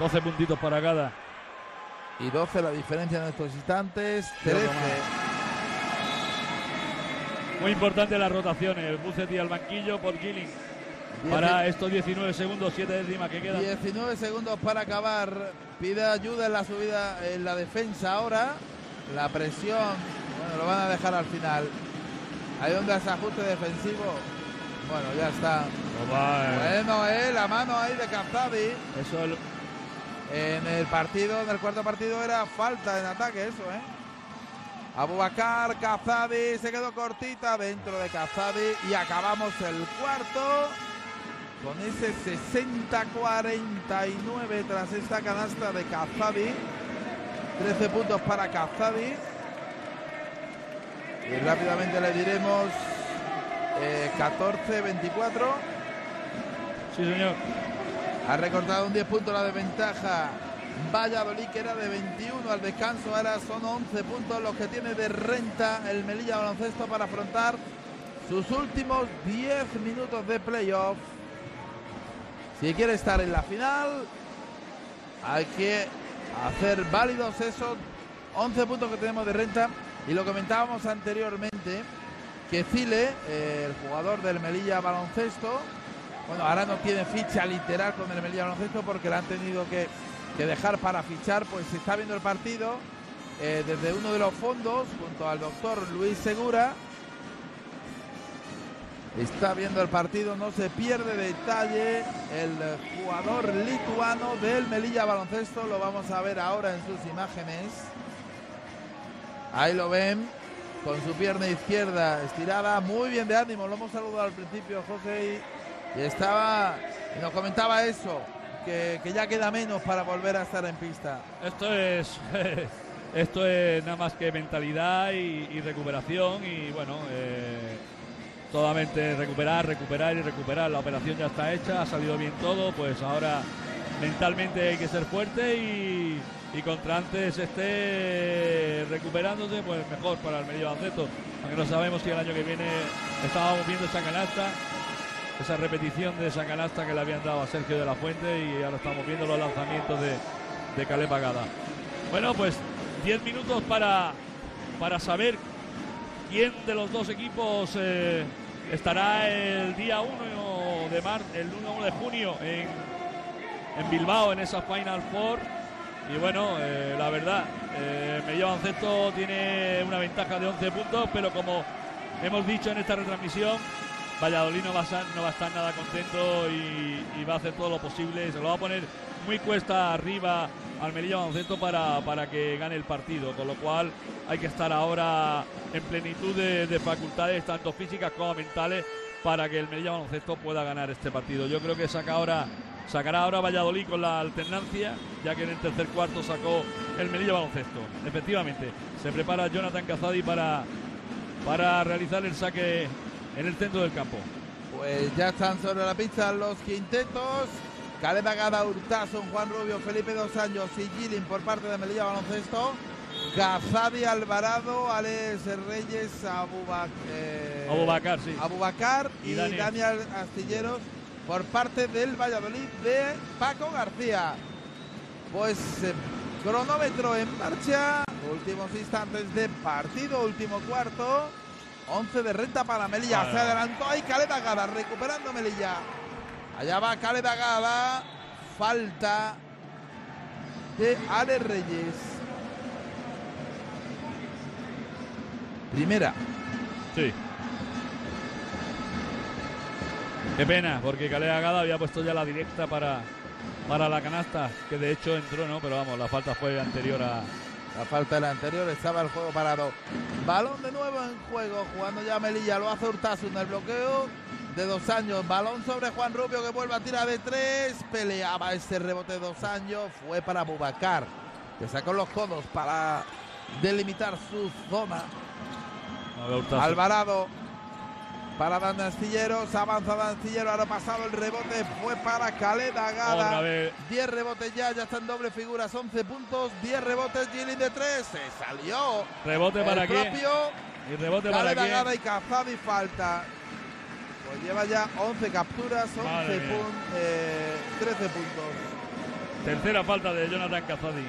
...12 puntitos para Agada. Y 12 la diferencia en estos instantes. 13. Muy importante las rotaciones. Bucetic al banquillo por Gilling. Para estos 19 segundos, 7 décimas que quedan. 19 segundos para acabar. Pide ayuda en la subida, en la defensa ahora. La presión, bueno, lo van a dejar al final. Hay un desajuste defensivo. Bueno, ya está. Oh, bueno, la mano ahí de Kazadi. Eso es... en el partido, en el cuarto partido, era falta en ataque, eso, ¿eh? Abubakar, Kazadi, se quedó cortita dentro de Kazadi. Y acabamos el cuarto con ese 60-49 tras esta canasta de Kazadi. 13 puntos para Kazadi. Y rápidamente le diremos 14-24. Sí, señor. Ha recortado un 10 puntos la desventaja Valladolid, que era de 21 al descanso. Ahora son 11 puntos los que tiene de renta el Melilla Baloncesto para afrontar sus últimos 10 minutos de playoff. Si quiere estar en la final, hay que hacer válidos esos 11 puntos que tenemos de renta. Y lo comentábamos anteriormente, que Zile, el jugador del Melilla Baloncesto, bueno, ahora no tiene ficha literal con el Melilla Baloncesto porque la han tenido que dejar para fichar. Pues se está viendo el partido desde uno de los fondos, junto al doctor Luis Segura. Está viendo el partido, no se pierde detalle el jugador lituano del Melilla Baloncesto. Lo vamos a ver ahora en sus imágenes. Ahí lo ven, con su pierna izquierda estirada, muy bien de ánimo. Lo hemos saludado al principio, José, y estaba y nos comentaba eso, que ya queda menos para volver a estar en pista. Esto es nada más que mentalidad y recuperación y bueno... solamente recuperar y recuperar. La operación ya está hecha, ha salido bien todo, pues ahora mentalmente hay que ser fuerte y contra antes esté recuperándose, pues mejor para el Melilla Baloncesto. Aunque no sabemos si el año que viene estábamos viendo esa canasta, esa repetición de esa canasta que le habían dado a Sergio de la Fuente, y ahora estamos viendo los lanzamientos de de Caleb Agada. Bueno, pues 10 minutos para saber quién de los dos equipos estará el día 1 de marzo, el 1 de junio en Bilbao, en esa Final Four. Y bueno, la verdad, Melilla Baloncesto tiene una ventaja de 11 puntos, pero como hemos dicho en esta retransmisión, Valladolid no va a estar nada contento y va a hacer todo lo posible. Se lo va a poner muy cuesta arriba al Melilla Baloncesto para que gane el partido, con lo cual hay que estar ahora en plenitud de facultades, tanto físicas como mentales, para que el Melilla Baloncesto pueda ganar este partido. Yo creo que sacará ahora Valladolid con la alternancia, ya que en el tercer cuarto sacó el Melilla Baloncesto. Efectivamente, se prepara Jonathan Kazadi para realizar el saque en el centro del campo. Pues ya están sobre la pista los quintetos. Caleb Agada, Hurtazo, Juan Rubio, Felipe Dos Anjos y Gilling por parte de Melilla Baloncesto. Kazadi, Alvarado, Ale Reyes, Abubakar y Daniel Astilleros por parte del Valladolid de Paco García. Pues cronómetro en marcha, últimos instantes de partido, último cuarto. 11 de renta para Melilla. Se adelantó ahí Caleb Agada, recuperando Melilla. Allá va Caleb Agada. Falta de Ale Reyes. Primera. Sí. Qué pena, porque Caleb Agada había puesto ya la directa para la canasta, que de hecho entró, ¿no? Pero vamos, la falta fue anterior a... La falta de la anterior, estaba el juego parado. Balón de nuevo en juego, jugando ya Melilla, lo hace Urtasun, el bloqueo de Dos Anjos. Balón sobre Juan Rubio, que vuelve a tirar de tres, peleaba ese rebote de Dos Anjos, fue para Abubakar, que sacó los codos para delimitar su zona. Alvarado para Dan Astilleros, avanza Dan Astilleros, ahora pasado el rebote, fue para Caleb Agada. 10 rebotes ya está en doble figuras, 11 puntos, 10 rebotes, Gilling de 3, se salió. Rebote para el propio, y rebote para Caleb Agada y Kazadi, falta. Pues lleva ya 11 capturas, 13 puntos. Tercera falta de Jonathan Kazadi.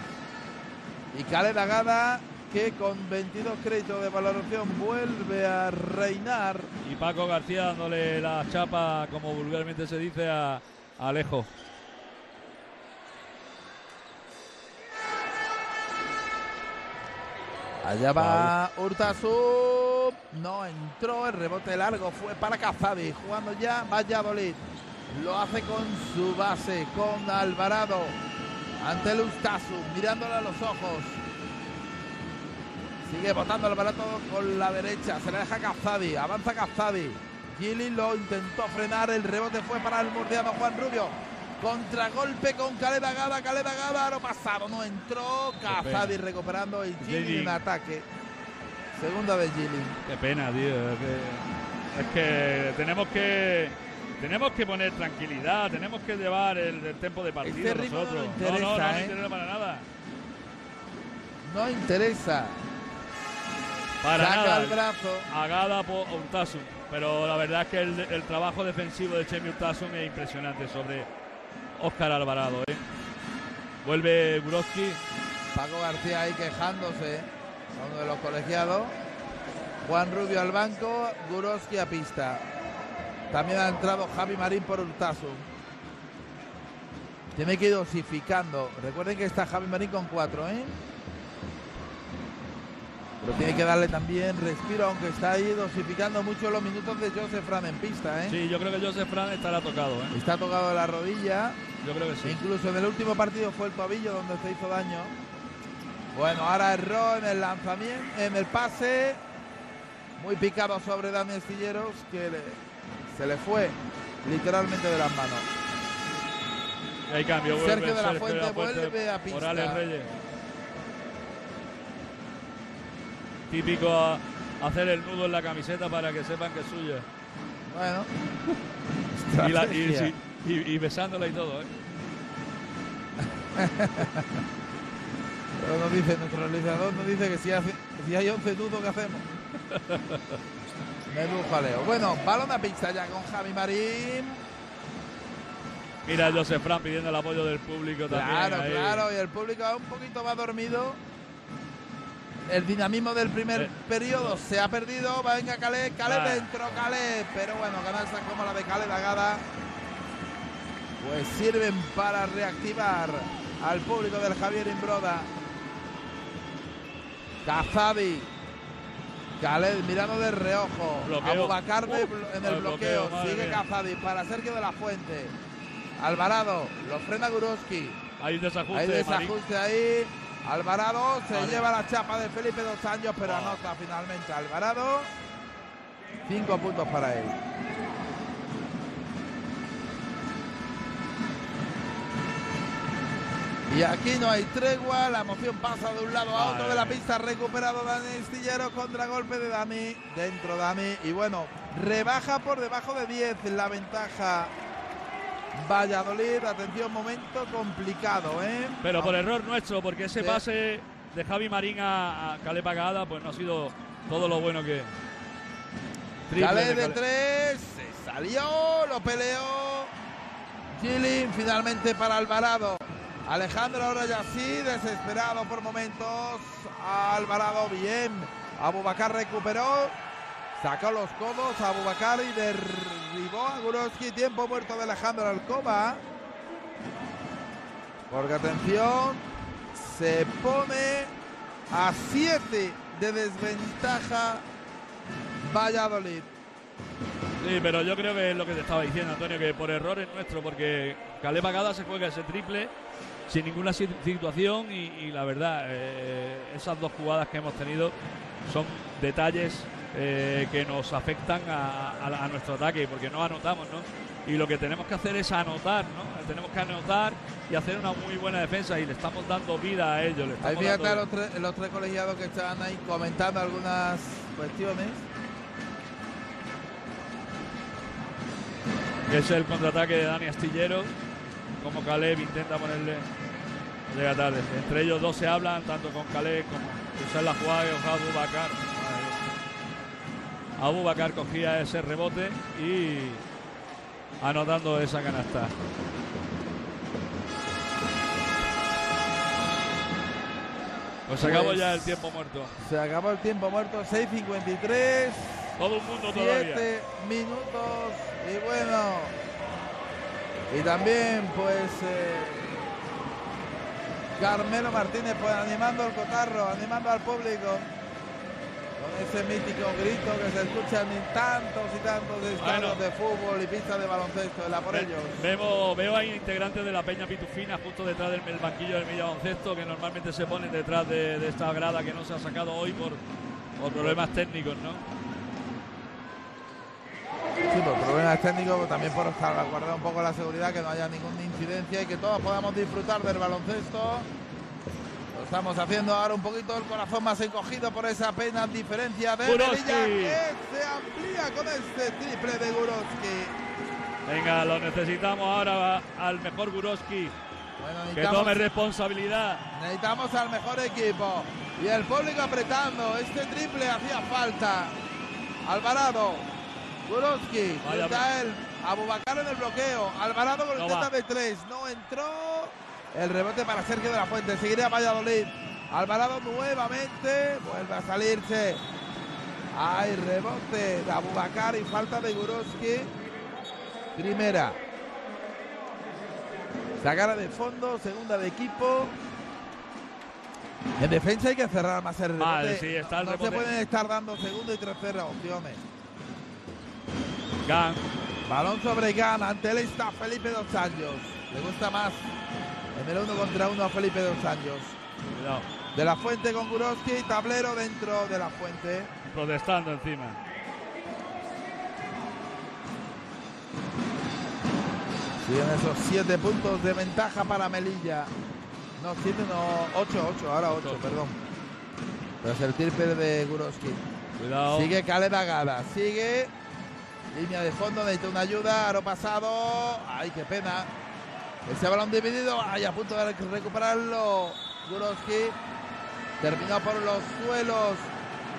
Y Caleb Agada, que con 22 créditos de valoración vuelve a reinar. Y Paco García dándole la chapa, como vulgarmente se dice, a Alejo. Allá va Hurtasun. No entró, el rebote largo fue para Kazadi. Jugando ya Valladolid. Lo hace con su base, con Alvarado. Ante el Hurtasun, mirándole a los ojos. Sigue botando el barato con la derecha. Se la deja Kazadi. Avanza Kazadi. Gilling lo intentó frenar. El rebote fue para el murciano Juan Rubio. Contragolpe con Caleb Agada. Caleb Agada. Aro pasado. No entró. Kazadi recuperando. Y Gilling en ataque. Segunda de Gilling. Qué pena, tío. Es que tenemos que poner tranquilidad. Tenemos que llevar el tiempo de partido. Este ritmo nosotros. No interesa, no interesa para nada. No interesa. Para saca nada, el brazo. Agada por Hurtasun. Pero la verdad es que el trabajo defensivo de Chemi Hurtasun es impresionante sobre Oscar Alvarado. Vuelve Gurowski. Paco García ahí quejándose, uno de los colegiados. Juan Rubio al banco, Gurowski a pista. También ha entrado Javi Marín por Hurtasun. Tiene que ir dosificando. Recuerden que está Javi Marín con 4, ¿eh? Pero tiene que darle también respiro, aunque está ahí dosificando mucho los minutos de Josep Franch en pista, ¿eh? Sí, yo creo que Josep Franch estará tocado, ¿eh? Está tocado de la rodilla. Yo creo que sí. Incluso en el último partido fue el tobillo donde se hizo daño. Bueno, ahora erró en el lanzamiento, en el pase. Muy picado sobre Dani Astilleros, que se le fue literalmente de las manos. Hay cambio. Sergio de la Fuente vuelve a pista. Morales Reyes. Típico hacer el nudo en la camiseta para que sepan que es suya. Bueno. Y besándola y todo, ¿eh? Pero nos dice, nuestro realizador nos dice que si hay 11 nudos, ¿qué hacemos? Menudo jaleo. Bueno, balón a pista ya con Javi Marín. Mira a Josep Franch pidiendo el apoyo del público también. Claro, ahí. Claro, y el público va un poquito más dormido. El dinamismo del primer periodo se ha perdido. Venga, Caleb, dentro, Caleb. Pero bueno, canastas como la de Caleb Agada pues sirven para reactivar al público del Javier Imbroda. Kazadi. Caleb mirando de reojo. Abubakar en el bloqueo. Sigue Kazadi para Sergio de la Fuente. Alvarado, lo frena Gurowski. Hay desajuste. Hay desajuste ahí. Alvarado se lleva la chapa de Felipe Dos Anjos, pero anota finalmente Alvarado. 5 puntos para él. Y aquí no hay tregua, la emoción pasa de un lado a otro de la pista. Recuperado Daniel Astilleros, contragolpe de Dami, dentro Dami. Y bueno, rebaja por debajo de 10 la ventaja Valladolid. Atención, momento complicado, ¿eh? Pero por error nuestro, porque ese pase de Javi Marín a Caleb Agada pues no ha sido todo lo bueno que... Caleb de 3, se salió, lo peleó Gilling, finalmente para Alvarado. Alejandro ahora ya sí, desesperado por momentos. Alvarado bien, Abubakar recuperó. Sacó los codos a Abubakar y derribó a Gurowski. Tiempo muerto de Alejandro Alcoba. Porque atención, se pone a 7 de desventaja Valladolid. Sí, pero yo creo que es lo que te estaba diciendo, Antonio, que por error es nuestro, porque Caleb Agada se juega ese triple sin ninguna situación y la verdad, esas dos jugadas que hemos tenido son detalles que nos afectan a nuestro ataque, porque no anotamos, ¿no? Y lo que tenemos que hacer es anotar, ¿no? Tenemos que anotar y hacer una muy buena defensa y le estamos dando vida a ellos. Ahí fíjate dando... los tres colegiados que estaban ahí comentando algunas cuestiones. Es el contraataque de Dani Astilleros, como Caleb intenta ponerle... Llega tarde. Entre ellos dos se hablan, tanto con Caleb como... Esa es la jugada que ojalá Abubakar. Abubakar cogía ese rebote y anotando esa canasta. Pues se acabó ya el tiempo muerto. Se acabó el tiempo muerto, 6:53. Todo el mundo todavía. 7 minutos y bueno. Y también pues... Carmelo Martínez pues animando al cotarro, animando al público. Con ese mítico grito que se escucha en tantos y tantos estados de fútbol y pistas de baloncesto. La por ellos. Veo ahí integrantes de la Peña Pitufina justo detrás del banquillo del Melilla Baloncesto, que normalmente se ponen detrás de esta grada que no se ha sacado hoy por problemas técnicos, ¿no? Sí, por problemas técnicos, también por salvaguardar un poco la seguridad, que no haya ninguna incidencia y que todos podamos disfrutar del baloncesto. Estamos haciendo ahora un poquito el corazón más encogido por esa pena diferencia de Melilla, que se amplía con este triple de Gurowski. Venga, lo necesitamos ahora al mejor Gurowski, que tome responsabilidad. Necesitamos al mejor equipo y el público apretando. Este triple hacía falta. Alvarado, Gurowski, Abubakar en el bloqueo. Alvarado con el de 3, no entró. El rebote para Sergio de la Fuente. Seguirá Valladolid. Alvarado nuevamente. Vuelve a salirse. Hay rebote de Abubakar y falta de Gurowski. Primera. Sacara de fondo. Segunda de equipo. En defensa hay que cerrar más el rebote. Sí, está el rebote. No se pueden estar dando segunda y tercera opciones. Gan. Balón sobre Gan. Ante él está Felipe Dos Anjos. Le gusta más. En el 1 contra 1 a Felipe Dos Anjos. Cuidado. De la Fuente con Gurowski. Tablero dentro de la Fuente. Protestando encima. Siguen esos 7 puntos de ventaja para Melilla. No, 7, no, 8, ahora 8, perdón. Tras el triple de Gurowski. Cuidado. Sigue Caleb Agada. Sigue. Línea de fondo, necesita una ayuda. Aro pasado. Ay, qué pena. Ese balón dividido, ahí a punto de recuperarlo Gurowski. Terminó por los suelos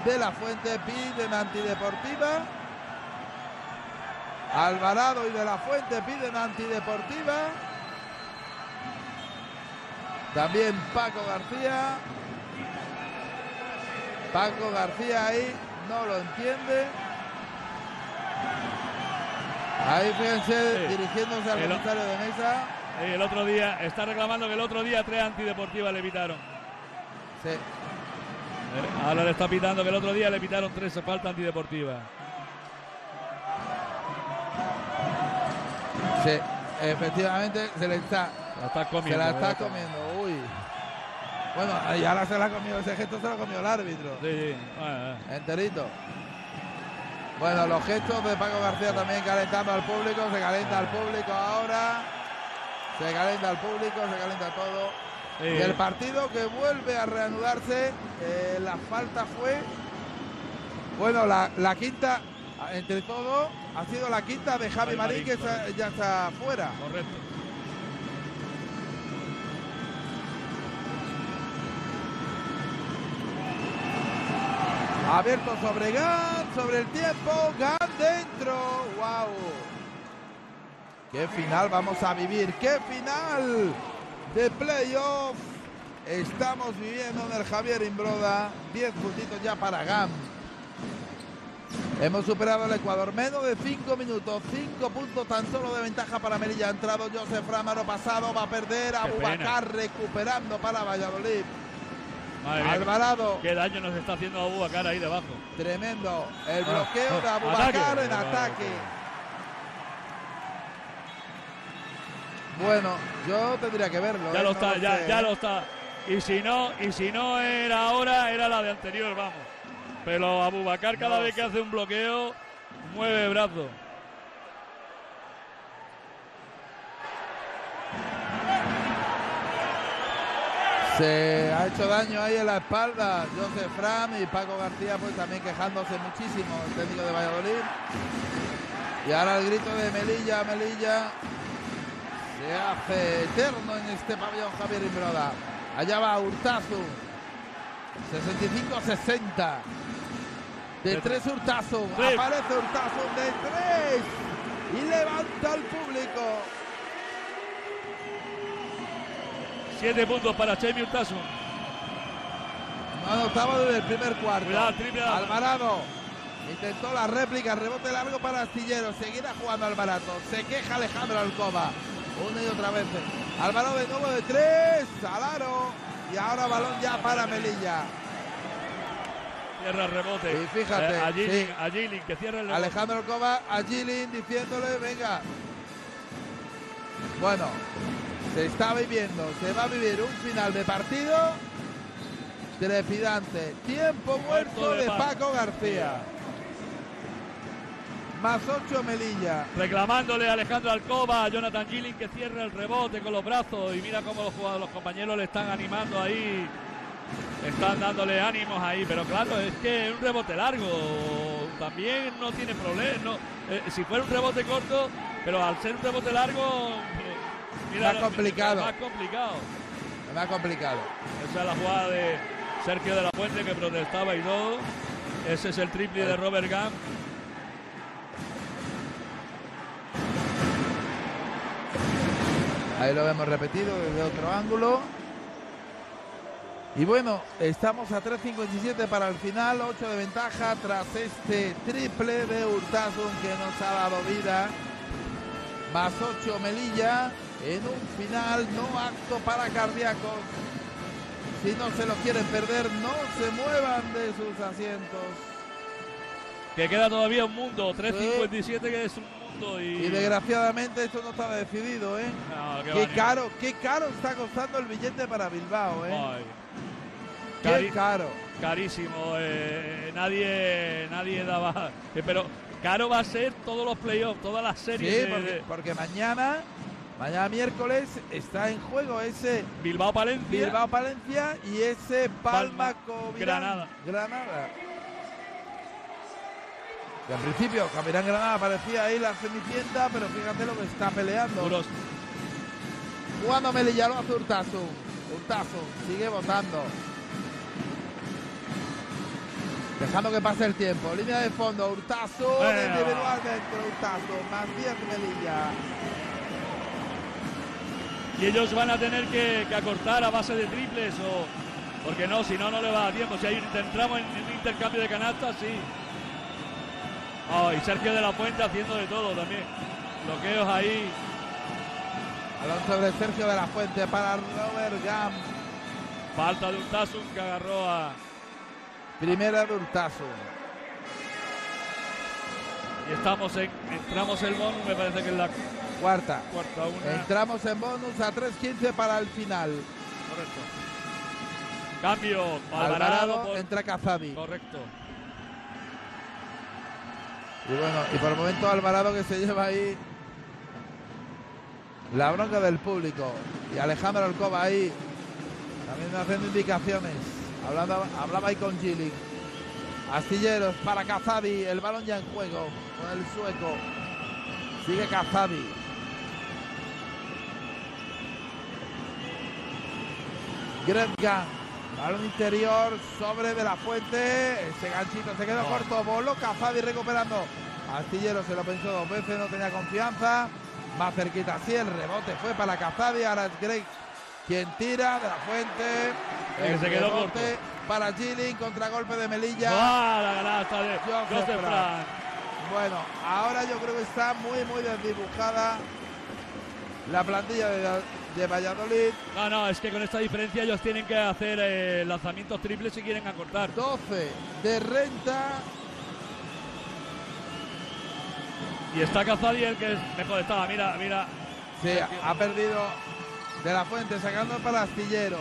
de la Fuente. Piden antideportiva. Alvarado y de la Fuente piden antideportiva. También Paco García. Paco García ahí no lo entiende. Ahí fíjense, sí, dirigiéndose al comisario de mesa. Sí, el otro día, está reclamando que el otro día tres antideportivas le pitaron. Sí. Ahora le está pitando que el otro día le pitaron tres faltas antideportivas. Sí, efectivamente se le está. La está comiendo, se la está comiendo, uy. Bueno, y ahora se la ha comido, ese gesto se lo ha comido el árbitro. Sí, sí. Enterito. Bueno, los gestos de Paco García también calentando al público, se calienta al público ahora. Se calienta al público, se calienta todo. Sí. Y el partido que vuelve a reanudarse, la falta fue... Bueno, la quinta, entre todo, ha sido la quinta de Javi Marín, que ya está fuera. Correcto. Abierto sobre Gant, sobre el tiempo, Gant dentro. ¡Wow! ¡Qué final vamos a vivir! ¡Qué final de playoff estamos viviendo en el Javier Imbroda! 10 puntitos ya para Gant. Hemos superado el Ecuador. Menos de 5 minutos. 5 puntos tan solo de ventaja para Melilla. Ha entrado Josep Franch, mano pasado, va a perder. Abubakar recuperando para Valladolid. Madre mía, Alvarado. Qué daño nos está haciendo Abubakar ahí debajo. Tremendo. El bloqueo de Abubakar en ataque. Bueno, yo tendría que verlo. Ya lo está, no ya lo está. Y si no era ahora, era la de anterior, vamos. Pero Abubakar cada vez que hace un bloqueo, mueve brazo. Se ha hecho daño ahí en la espalda Josep Franch, y Paco García pues también quejándose muchísimo, el técnico de Valladolid. Y ahora el grito de Melilla, Melilla se hace eterno en este pabellón Javier Imbroda. Allá va Hurtazo, 65-60. De tres Hurtazo, aparece Hurtazo de tres y levanta al público. 7 puntos para Chemi Urtasun. Mano octavo desde el primer cuarto. Cuidado, triple doble. Alvarado intentó la réplica, rebote largo para Astilleros. Seguirá jugando Alvarado. Se queja Alejandro Alcoba. Una y otra vez. Alvarado de nuevo de tres. Salaro. Y ahora balón ya para Melilla. Cierra el rebote. Y fíjate. A Gilling, que cierra el rebote. Alejandro Alcoba a Gilling diciéndole, venga. Bueno. Se está viviendo, se va a vivir un final de partido trepidante. Tiempo muerto de Paco García. Más 8 Melilla. Reclamándole a Alejandro Alcoba, a Jonathan Gilling, que cierre el rebote con los brazos. Y mira cómo los compañeros le están animando ahí. Están dándole ánimos ahí. Pero claro, es que un rebote largo también no tiene problema. No, si fuera un rebote corto, pero al ser un rebote largo... Mira, más complicado. Más complicado. Esa es la jugada de Sergio de la Fuente, que protestaba y todo. Ese es el triple de Robert Gant. Ahí lo vemos repetido desde otro ángulo. Y bueno, estamos a 3.57 para el final. 8 de ventaja tras este triple de Hurtasun, que nos ha dado vida. Más 8 Melilla. En un final no apto para cardíacos. Si no se los quieren perder, no se muevan de sus asientos. Que queda todavía un mundo. 3.57, sí, que es un mundo. Y desgraciadamente esto no estaba decidido, ¿eh? No, qué caro está costando el billete para Bilbao, ¿eh? Ay. Qué caro. Carísimo. Nadie daba. Pero caro va a ser todos los playoffs, todas las series. Sí, porque mañana... Mañana miércoles está en juego ese Bilbao-Palencia y ese Palma-Granada. Y al principio Camirán-Granada parecía ahí la semitienda, pero fíjate lo que está peleando. Duros. Jugando Melilla, lo hace Urtasun. Urtasun sigue votando. Dejando que pase el tiempo. Línea de fondo, Hurtazo. Individual dentro, Hurtazo. Más 10 Melilla. Y ellos van a tener que acortar a base de triples o... Porque no, si no, no le va a tiempo. Si hay entramos en un intercambio de canastas, sí. Oh, y Sergio de la Fuente haciendo de todo también. Bloqueos ahí. Balón sobre Sergio de la Fuente para Robert Gant. Falta de Urtasun que agarró a... Primera de Hurtazo. Y estamos en, entramos el bonus, me parece que es la cuarta. Una. Entramos en bonus a 3.15 para el final. Correcto. Cambio. Alvarado por... entra Kazadi. Correcto. Y bueno, y por el momento Alvarado que se lleva ahí la bronca del público. Y Alejandro Alcoba ahí también haciendo indicaciones. Hablaba ahí con Gilling. Astilleros para Kazadi. El balón ya en juego con el sueco. Sigue Kazadi. Gretka. Balón interior sobre de la Fuente. Ese ganchito se quedó corto. Voló Kazadi recuperando. Astilleros se lo pensó dos veces. No tenía confianza. Más cerquita así. El rebote fue para Kazadi. Ahora es Greg quien tira de la Fuente. Se quedó corto. Para Gilling, contragolpe de Melilla. ¡Ah, la ganada de Josep Franch! Bueno, ahora yo creo que está muy desdibujada la plantilla de Valladolid. No, no, es que con esta diferencia ellos tienen que hacer lanzamientos triples si quieren acortar. 12 de renta. Y está Kazadi el que mejor estaba, mira. Sí, ha perdido... De la Fuente sacando para Astilleros.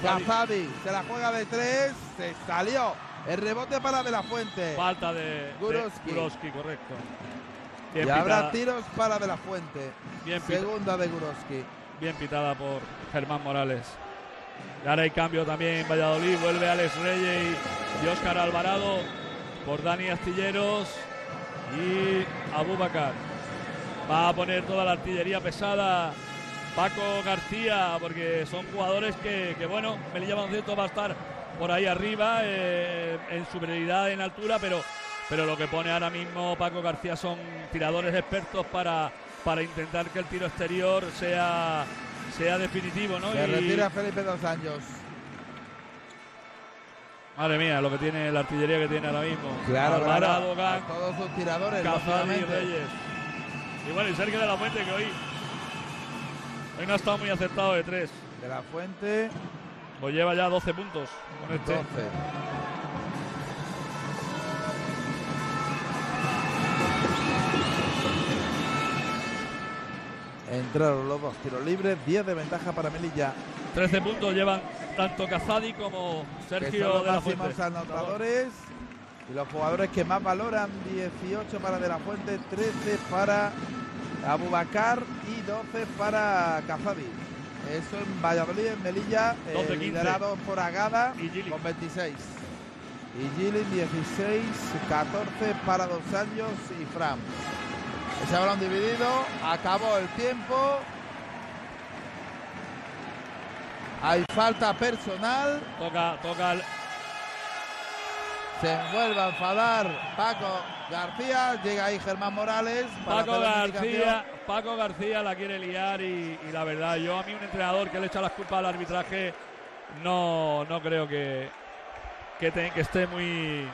Kazadi se la juega de tres. Se salió. El rebote para De la Fuente. Falta de Gurowski, correcto. Bien y pitada. Habrá tiros para De la Fuente. Bien segunda de Gurowski. Bien pitada por Germán Morales. Y ahora hay cambio también en Valladolid. Vuelve Alex Reyes y Oscar Alvarado por Dani Astilleros y Abubakar. Va a poner toda la artillería pesada. Paco García, porque son jugadores que bueno, Melilla Baloncesto va a estar por ahí arriba, en superioridad en altura, pero lo que pone ahora mismo Paco García son tiradores expertos para intentar que el tiro exterior sea definitivo, ¿no? Se retira Felipe Dos Anjos. Madre mía, lo que tiene la artillería que tiene ahora mismo. Claro, Alvarado, claro. Gant, todos sus tiradores, Kazadi, Reyes. Y bueno, y Sergio de la Fuente que hoy no ha estado muy acertado de tres. De la Fuente. Pues lleva ya 12 puntos con este. 12. Entraron los dos tiros libres. 10 de ventaja para Melilla. 13 puntos llevan tanto Kazadi como Sergio de la Fuente. Los máximos anotadores. Y los jugadores que más valoran. 18 para De la Fuente. 13 para Abubakar y 12 para Kazadi. Eso en Valladolid, en Melilla, liderado por Agada con 26. Y Gilling 16, 14 para Dos Anjos y Franch. Ese balón dividido, acabó el tiempo. Hay falta personal. Toca. Se vuelve a enfadar Paco García, llega ahí Germán Morales. Paco García la quiere liar y la verdad, yo a mí un entrenador que le echa las culpas al arbitraje no creo que esté muy...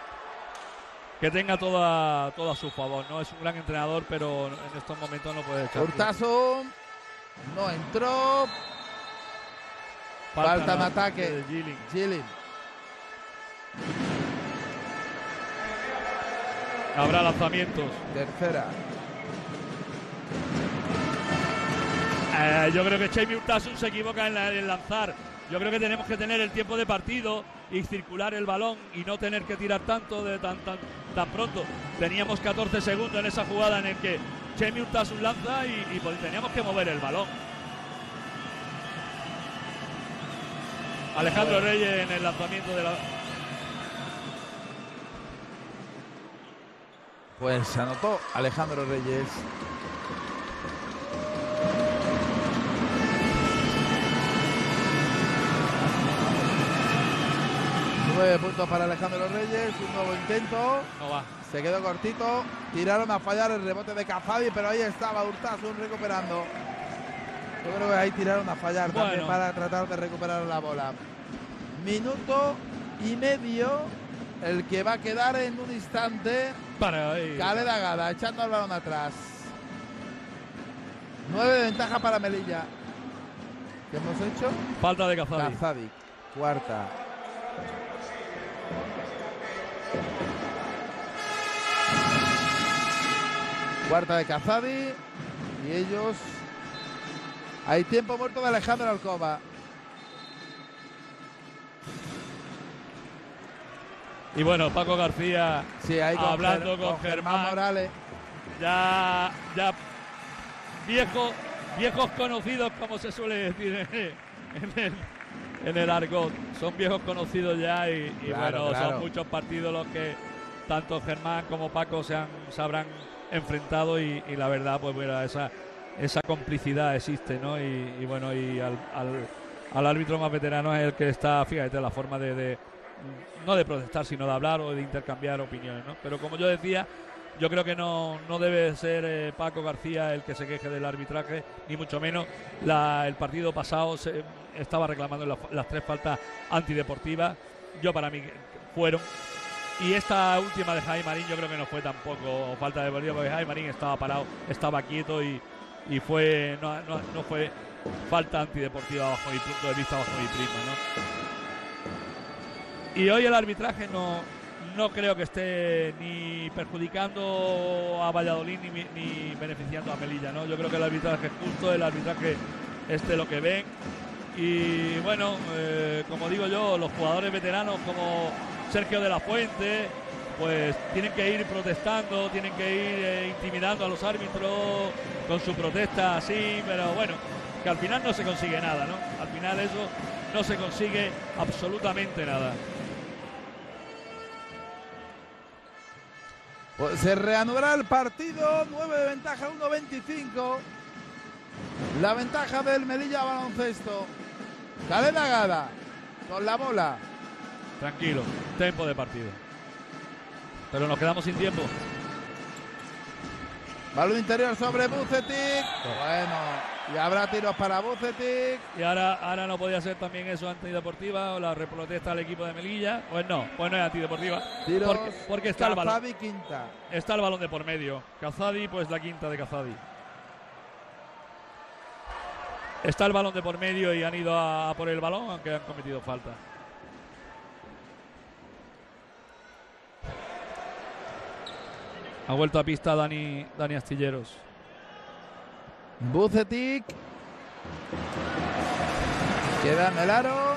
que tenga toda a su favor, ¿no? Es un gran entrenador, pero en estos momentos no puede echar. Hurtazo, no entró. Falta en ataque de Gilling. Habrá lanzamientos. Tercera. Yo creo que Jaime Hurtasun se equivoca en lanzar. Yo creo que tenemos que tener el tiempo de partido y circular el balón y no tener que tirar tanto de tan pronto. Teníamos 14 segundos en esa jugada en el que Jaime Hurtasun lanza y pues teníamos que mover el balón. Alejandro Reyes en el lanzamiento de la... Pues anotó Alejandro Reyes. 9 puntos para Alejandro Reyes, un nuevo intento. No va. Se quedó cortito, tiraron a fallar el rebote de Kazadi, pero ahí estaba Hurtasun recuperando. Yo creo que ahí tiraron a fallar también para tratar de recuperar la bola. Minuto y medio, el que va a quedar en un instante para Caleb Agada, echando el balón atrás. 9 de ventaja para Melilla. ¿Qué hemos hecho? Falta de Kazadi. Kazadi, cuarta. Cuarta de Kazadi y ellos... Hay tiempo muerto de Alejandro Alcoba. Y bueno, Paco García hablando con Germán Morales. Ya viejos conocidos, como se suele decir en el argot. Son viejos conocidos ya y claro, bueno, son muchos partidos los que tanto Germán como Paco se habrán enfrentado y la verdad, pues mira, esa complicidad existe, ¿no? Y bueno, y al árbitro más veterano es el que está, fíjate, la forma de no de protestar, sino de hablar o de intercambiar opiniones, ¿no? Pero como yo decía, yo creo que no debe ser Paco García el que se queje del arbitraje, ni mucho menos. El partido pasado se estaba reclamando las 3 faltas antideportivas. Yo, para mí, fueron. Y esta última de Javi Marín yo creo que no fue tampoco falta deportiva, porque Javi Marín estaba parado, estaba quieto y fue no fue falta antideportiva bajo mi punto de vista, bajo mi prisma, ¿no? Y hoy el arbitraje no creo que esté ni perjudicando a Valladolid ni beneficiando a Melilla, ¿no? Yo creo que el arbitraje es justo, el arbitraje lo que ven. Y bueno, como digo yo, los jugadores veteranos como Sergio de la Fuente, pues tienen que ir protestando, tienen que ir intimidando a los árbitros con su protesta así, pero bueno, que al final no se consigue nada, ¿no? Al final eso no se consigue absolutamente nada. Pues se reanudará el partido, 9 de ventaja, 1'25. La ventaja del Melilla Baloncesto. Caleb Agada con la bola. Tranquilo, tempo de partido. Pero nos quedamos sin tiempo. Balón interior sobre Bucetic. Bueno, y habrá tiros para Bucetic. Y ahora no podía ser también eso antideportiva o la reprotesta al equipo de Melilla. Pues no es antideportiva. Tiros porque está el balón. Kazadi quinta. Está el balón de por medio. Kazadi, pues la quinta de Kazadi. Está el balón de por medio y han ido a por el balón, aunque han cometido falta. Ha vuelto a pista Dani Astilleros. Bucetic. Queda en el aro.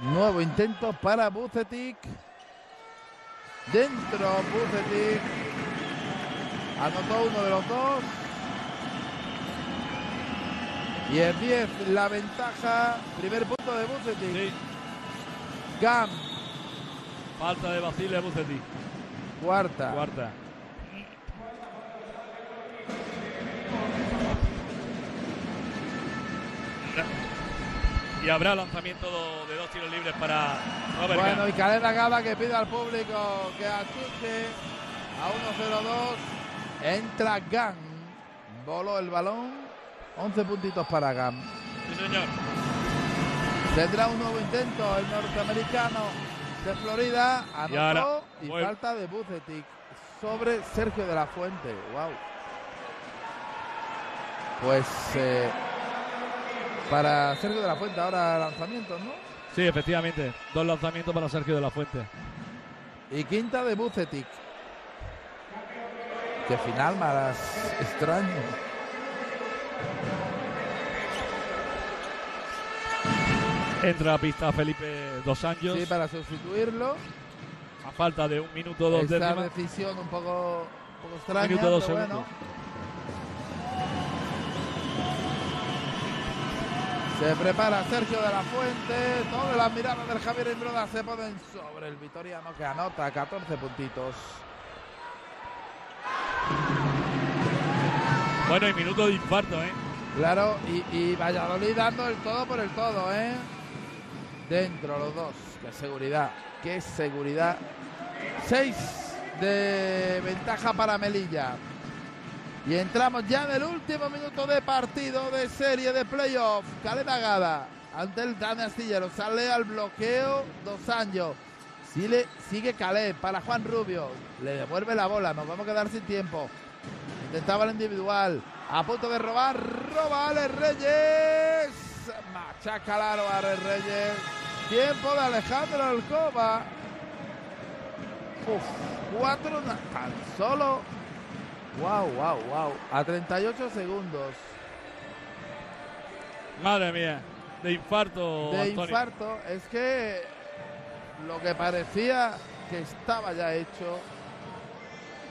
Nuevo intento para Bucetic. Dentro Bucetic. Anotó uno de los dos. Y es 10 la ventaja. Primer punto de Bucetic. Sí. Gam. Falta de Basile Bucetic. Cuarta. Y habrá lanzamiento de 2 tiros libres para Robert Gant. Bueno, y Caleb Agada que pide al público que asiste a 1-0-2. Entra Gant. Voló el balón. 11 puntitos para Gant. Sí, señor. Tendrá un nuevo intento el norteamericano de Florida. Anotó y falta de Bucetic sobre Sergio de la Fuente. Wow. Pues para Sergio de la Fuente ahora lanzamientos, ¿no? Sí, efectivamente. 2 lanzamientos para Sergio de la Fuente. Y quinta de Bucetic. Qué final más extraño. Entra a pista Felipe Dos Anjos. Sí, para sustituirlo. A falta de 1 minuto 2 de esta decisión un poco extraña. 1 minuto 2 segundos. Bueno. Se prepara Sergio de la Fuente. Todas las miradas del Javier Imbroda se ponen sobre el vitoriano que anota 14 puntitos. Bueno, y minuto de infarto, ¿eh? Claro, y Valladolid dando el todo por el todo, ¿eh? Dentro los dos. ¡Qué seguridad! ¡Qué seguridad! 6 de ventaja para Melilla. Y entramos ya en el último minuto de partido de serie de playoff. Caleb Agada ante el Dani Astillero. Sale al bloqueo Dos Anjos. Sigue Caleb para Juan Rubio. Le devuelve la bola. Nos vamos a quedar sin tiempo. Intentaba el individual. A punto de robar. Roba Ale Reyes. Machaca largo Ale Reyes. Tiempo de Alejandro Alcoba. Uf, 4 tan solo. Wow, wow, wow. A 38 segundos. Madre mía. De infarto. De Antonio. Infarto. Es que lo que parecía que estaba ya hecho.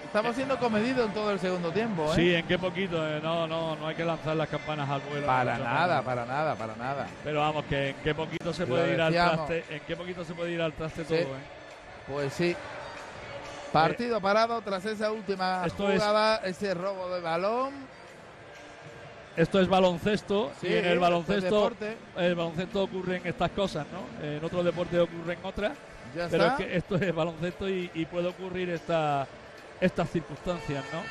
Estamos siendo comedidos en todo el segundo tiempo, ¿eh? Sí, en qué poquito. No hay que lanzar las campanas al vuelo. Para nada, para nada, para nada. Pero vamos, que en qué poquito se puede ir al traste. En qué poquito se puede ir al traste todo, ¿eh? Pues sí. Partido parado tras esa última jugada, ese robo de balón. Esto es baloncesto, sí, y en el baloncesto ocurren estas cosas, ¿no? En otros deportes ocurren otras, ya pero está. Es que esto es baloncesto y puede ocurrir estas circunstancias, ¿no?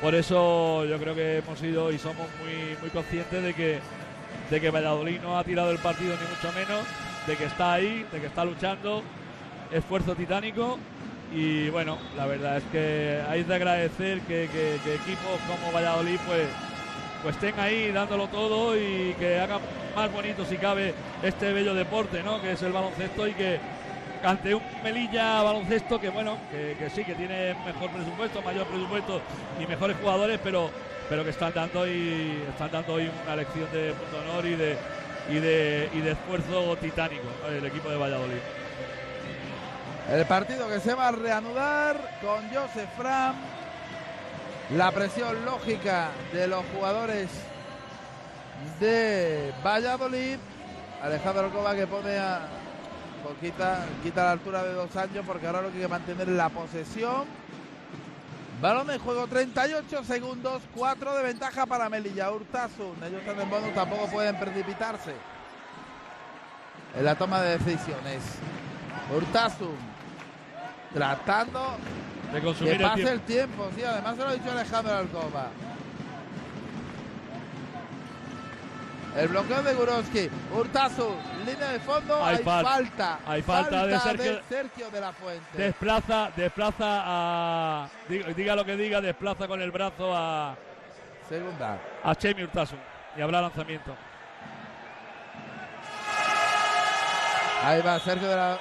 Por eso yo creo que hemos sido y somos muy conscientes de que Valladolid no ha tirado el partido ni mucho menos, de que está ahí, de que está luchando, esfuerzo titánico. Y bueno, la verdad es que hay de agradecer que equipos como Valladolid pues estén ahí dándolo todo y que hagan más bonito si cabe este bello deporte, ¿no? Que es el baloncesto, y que ante un Melilla baloncesto que bueno, que sí, que tiene mejor presupuesto, mayor presupuesto y mejores jugadores, pero que están dando hoy una lección de punto honor y de esfuerzo titánico, ¿no? El equipo de Valladolid. El partido que se va a reanudar con Josep Franch. La presión lógica de los jugadores de Valladolid. Alejandro Alcoba que pone a poquita, quita la altura de Dos Anjos, porque ahora lo que hay que mantener es la posesión. Balón de juego, 38 segundos, 4 de ventaja para Melilla. Hurtasun, ellos están en bonus, tampoco pueden precipitarse en la toma de decisiones. Hurtasun tratando de consumir, que pase el tiempo. Sí, además se lo ha dicho Alejandro Alcoba. El bloqueo de Gurowski. Hurtasun, línea de fondo. Hay falta de Sergio de la Fuente. Desplaza a... Diga lo que diga, desplaza con el brazo a... Segunda. A Chemi Hurtasun. Y habrá lanzamiento. Ahí va Sergio de la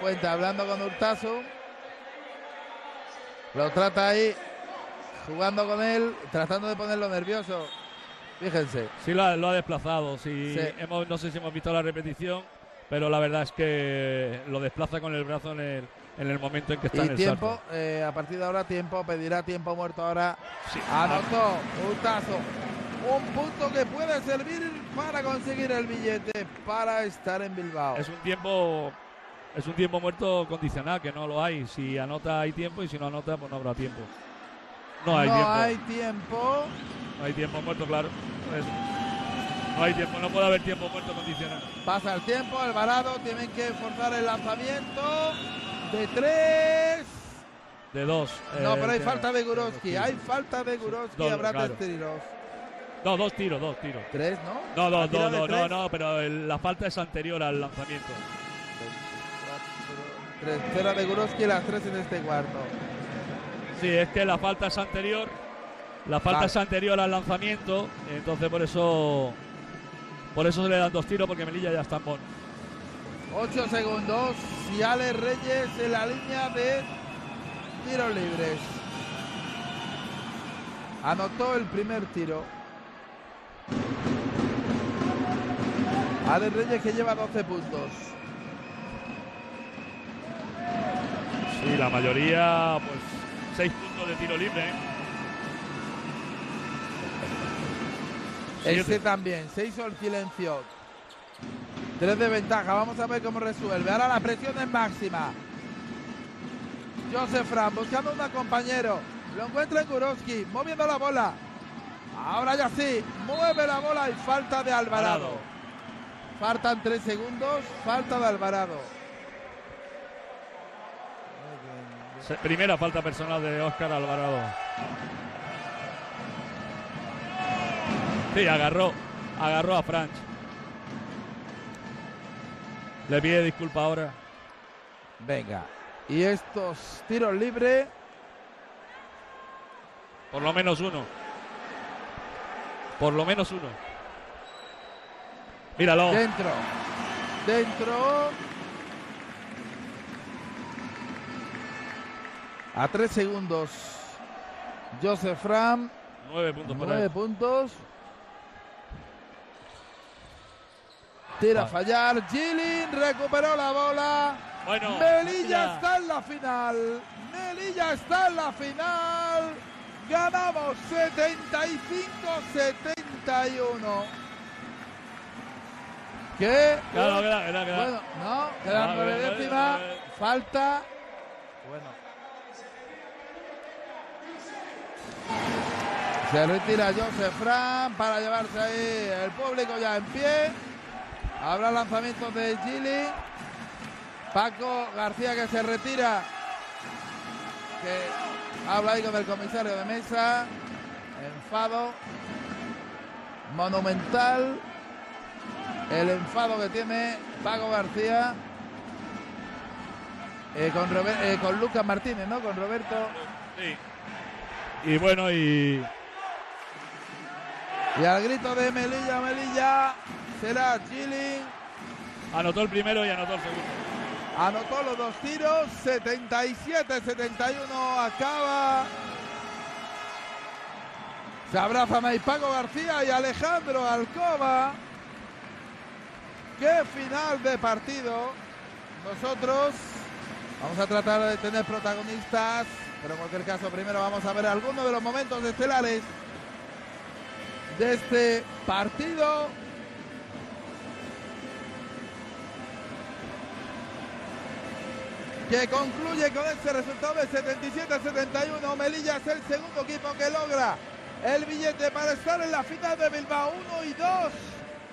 Fuente hablando con Hurtasun. Lo trata ahí, jugando con él, tratando de ponerlo nervioso. Fíjense. Sí, lo ha desplazado. Sí. No sé si hemos visto la repetición, pero la verdad es que lo desplaza con el brazo en el momento en que está en el tiempo. A partir de ahora, tiempo, pedirá tiempo muerto ahora. Sí. Anotó Hurtasun. Un punto que puede servir para conseguir el billete, para estar en Bilbao. Es un tiempo muerto condicional, que no lo hay. Si anota hay tiempo, y si no anota pues no habrá tiempo. No hay tiempo muerto, claro. Eso. No hay tiempo, no puede haber tiempo muerto condicional. Pasa el tiempo, Alvarado, tienen que forzar el lanzamiento de 3. De 2. No, pero hay falta de Gurowski, habrá 3 tiros. No, 2 tiros. 3, ¿no? No, pero la falta es anterior al lanzamiento. Tercera de Gurowski, las 3 en este cuarto. Sí, es que la falta es anterior. La falta es anterior al lanzamiento. Entonces por eso se le dan 2 tiros, porque Melilla ya está en bono. 8 segundos. Y Ale Reyes en la línea de tiros libres. Anotó el primer tiro. Ale Reyes, que lleva 12 puntos. Sí, la mayoría, pues 6 puntos de tiro libre. Este también, 6 al silencio. 3 de ventaja, vamos a ver cómo resuelve. Ahora la presión es máxima. Josep Franch buscando un compañero. Lo encuentra en Gurowski, moviendo la bola. Ahora ya sí, mueve la bola y falta de Alvarado. Faltan 3 segundos, falta de Alvarado. Primera falta personal de Óscar Alvarado. Sí, agarró a Franch. Le pide disculpa ahora. Venga, y estos tiros libres. Por lo menos uno. Por lo menos uno. Míralo. Dentro. Dentro. A 3 segundos. Josep Franch. 9 puntos. 9 puntos. Tira a fallar. Gilling recuperó la bola. Bueno, Melilla está en la final. Melilla está en la final. Ganamos 75-71. ¿Qué? Claro, queda. Bueno, no, quedan 9 décimas. Falta. Bueno. Se retira Josep Franch para llevarse ahí el público ya en pie. Habrá lanzamientos de Gilling. Paco García que se retira. Que habla ahí con el comisario de mesa. Enfado monumental. El enfado que tiene Paco García con Lucas Martínez, ¿no? Con Roberto. Sí. Y bueno, y al grito de Melilla, Melilla, será Gilling. Anotó el primero y anotó el segundo. Anotó los 2 tiros, 77-71, acaba. Se abrazan ahí Paco García y Alejandro Alcoba. ¡Qué final de partido! Nosotros vamos a tratar de tener protagonistas, pero en cualquier caso primero vamos a ver algunos de los momentos estelares de este partido. Que concluye con ese resultado de 77-71. Melilla es el segundo equipo que logra el billete para estar en la final de Bilbao. 1 y 2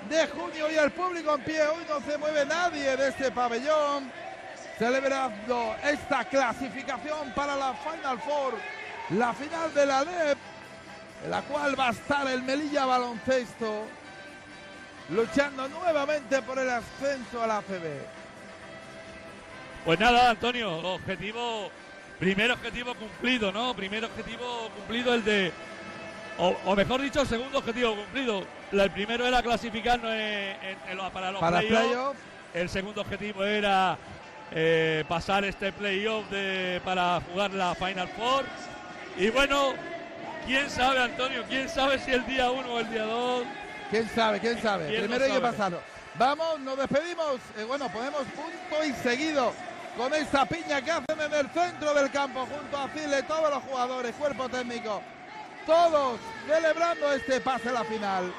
de junio y el público en pie. Hoy no se mueve nadie de este pabellón, celebrando esta clasificación para la Final Four, la final de la LEB, en la cual va a estar el Melilla Baloncesto luchando nuevamente por el ascenso a la ACB. Pues nada, Antonio, primer objetivo cumplido, ¿no? Primer objetivo cumplido el de, o mejor dicho, el segundo objetivo cumplido. El primero era clasificarnos para los playoffs. El segundo objetivo era pasar este playoff para jugar la Final Four. Y bueno, quién sabe, Antonio, quién sabe si el día 1 o el día 2. Quién sabe, quién sabe. Primero hay que pasarlo. Vamos, nos despedimos. Bueno, ponemos punto y seguido con esta piña que hacen en el centro del campo, junto a Zile, todos los jugadores, cuerpo técnico, todos celebrando este pase a la final.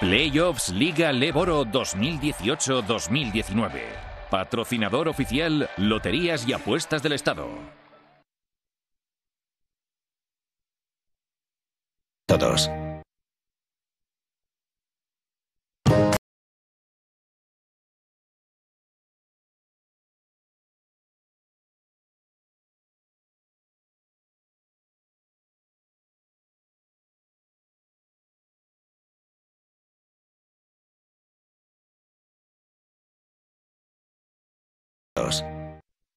Playoffs Liga LEB Oro 2018-2019. Patrocinador oficial Loterías y Apuestas del Estado. Todos. Gracias.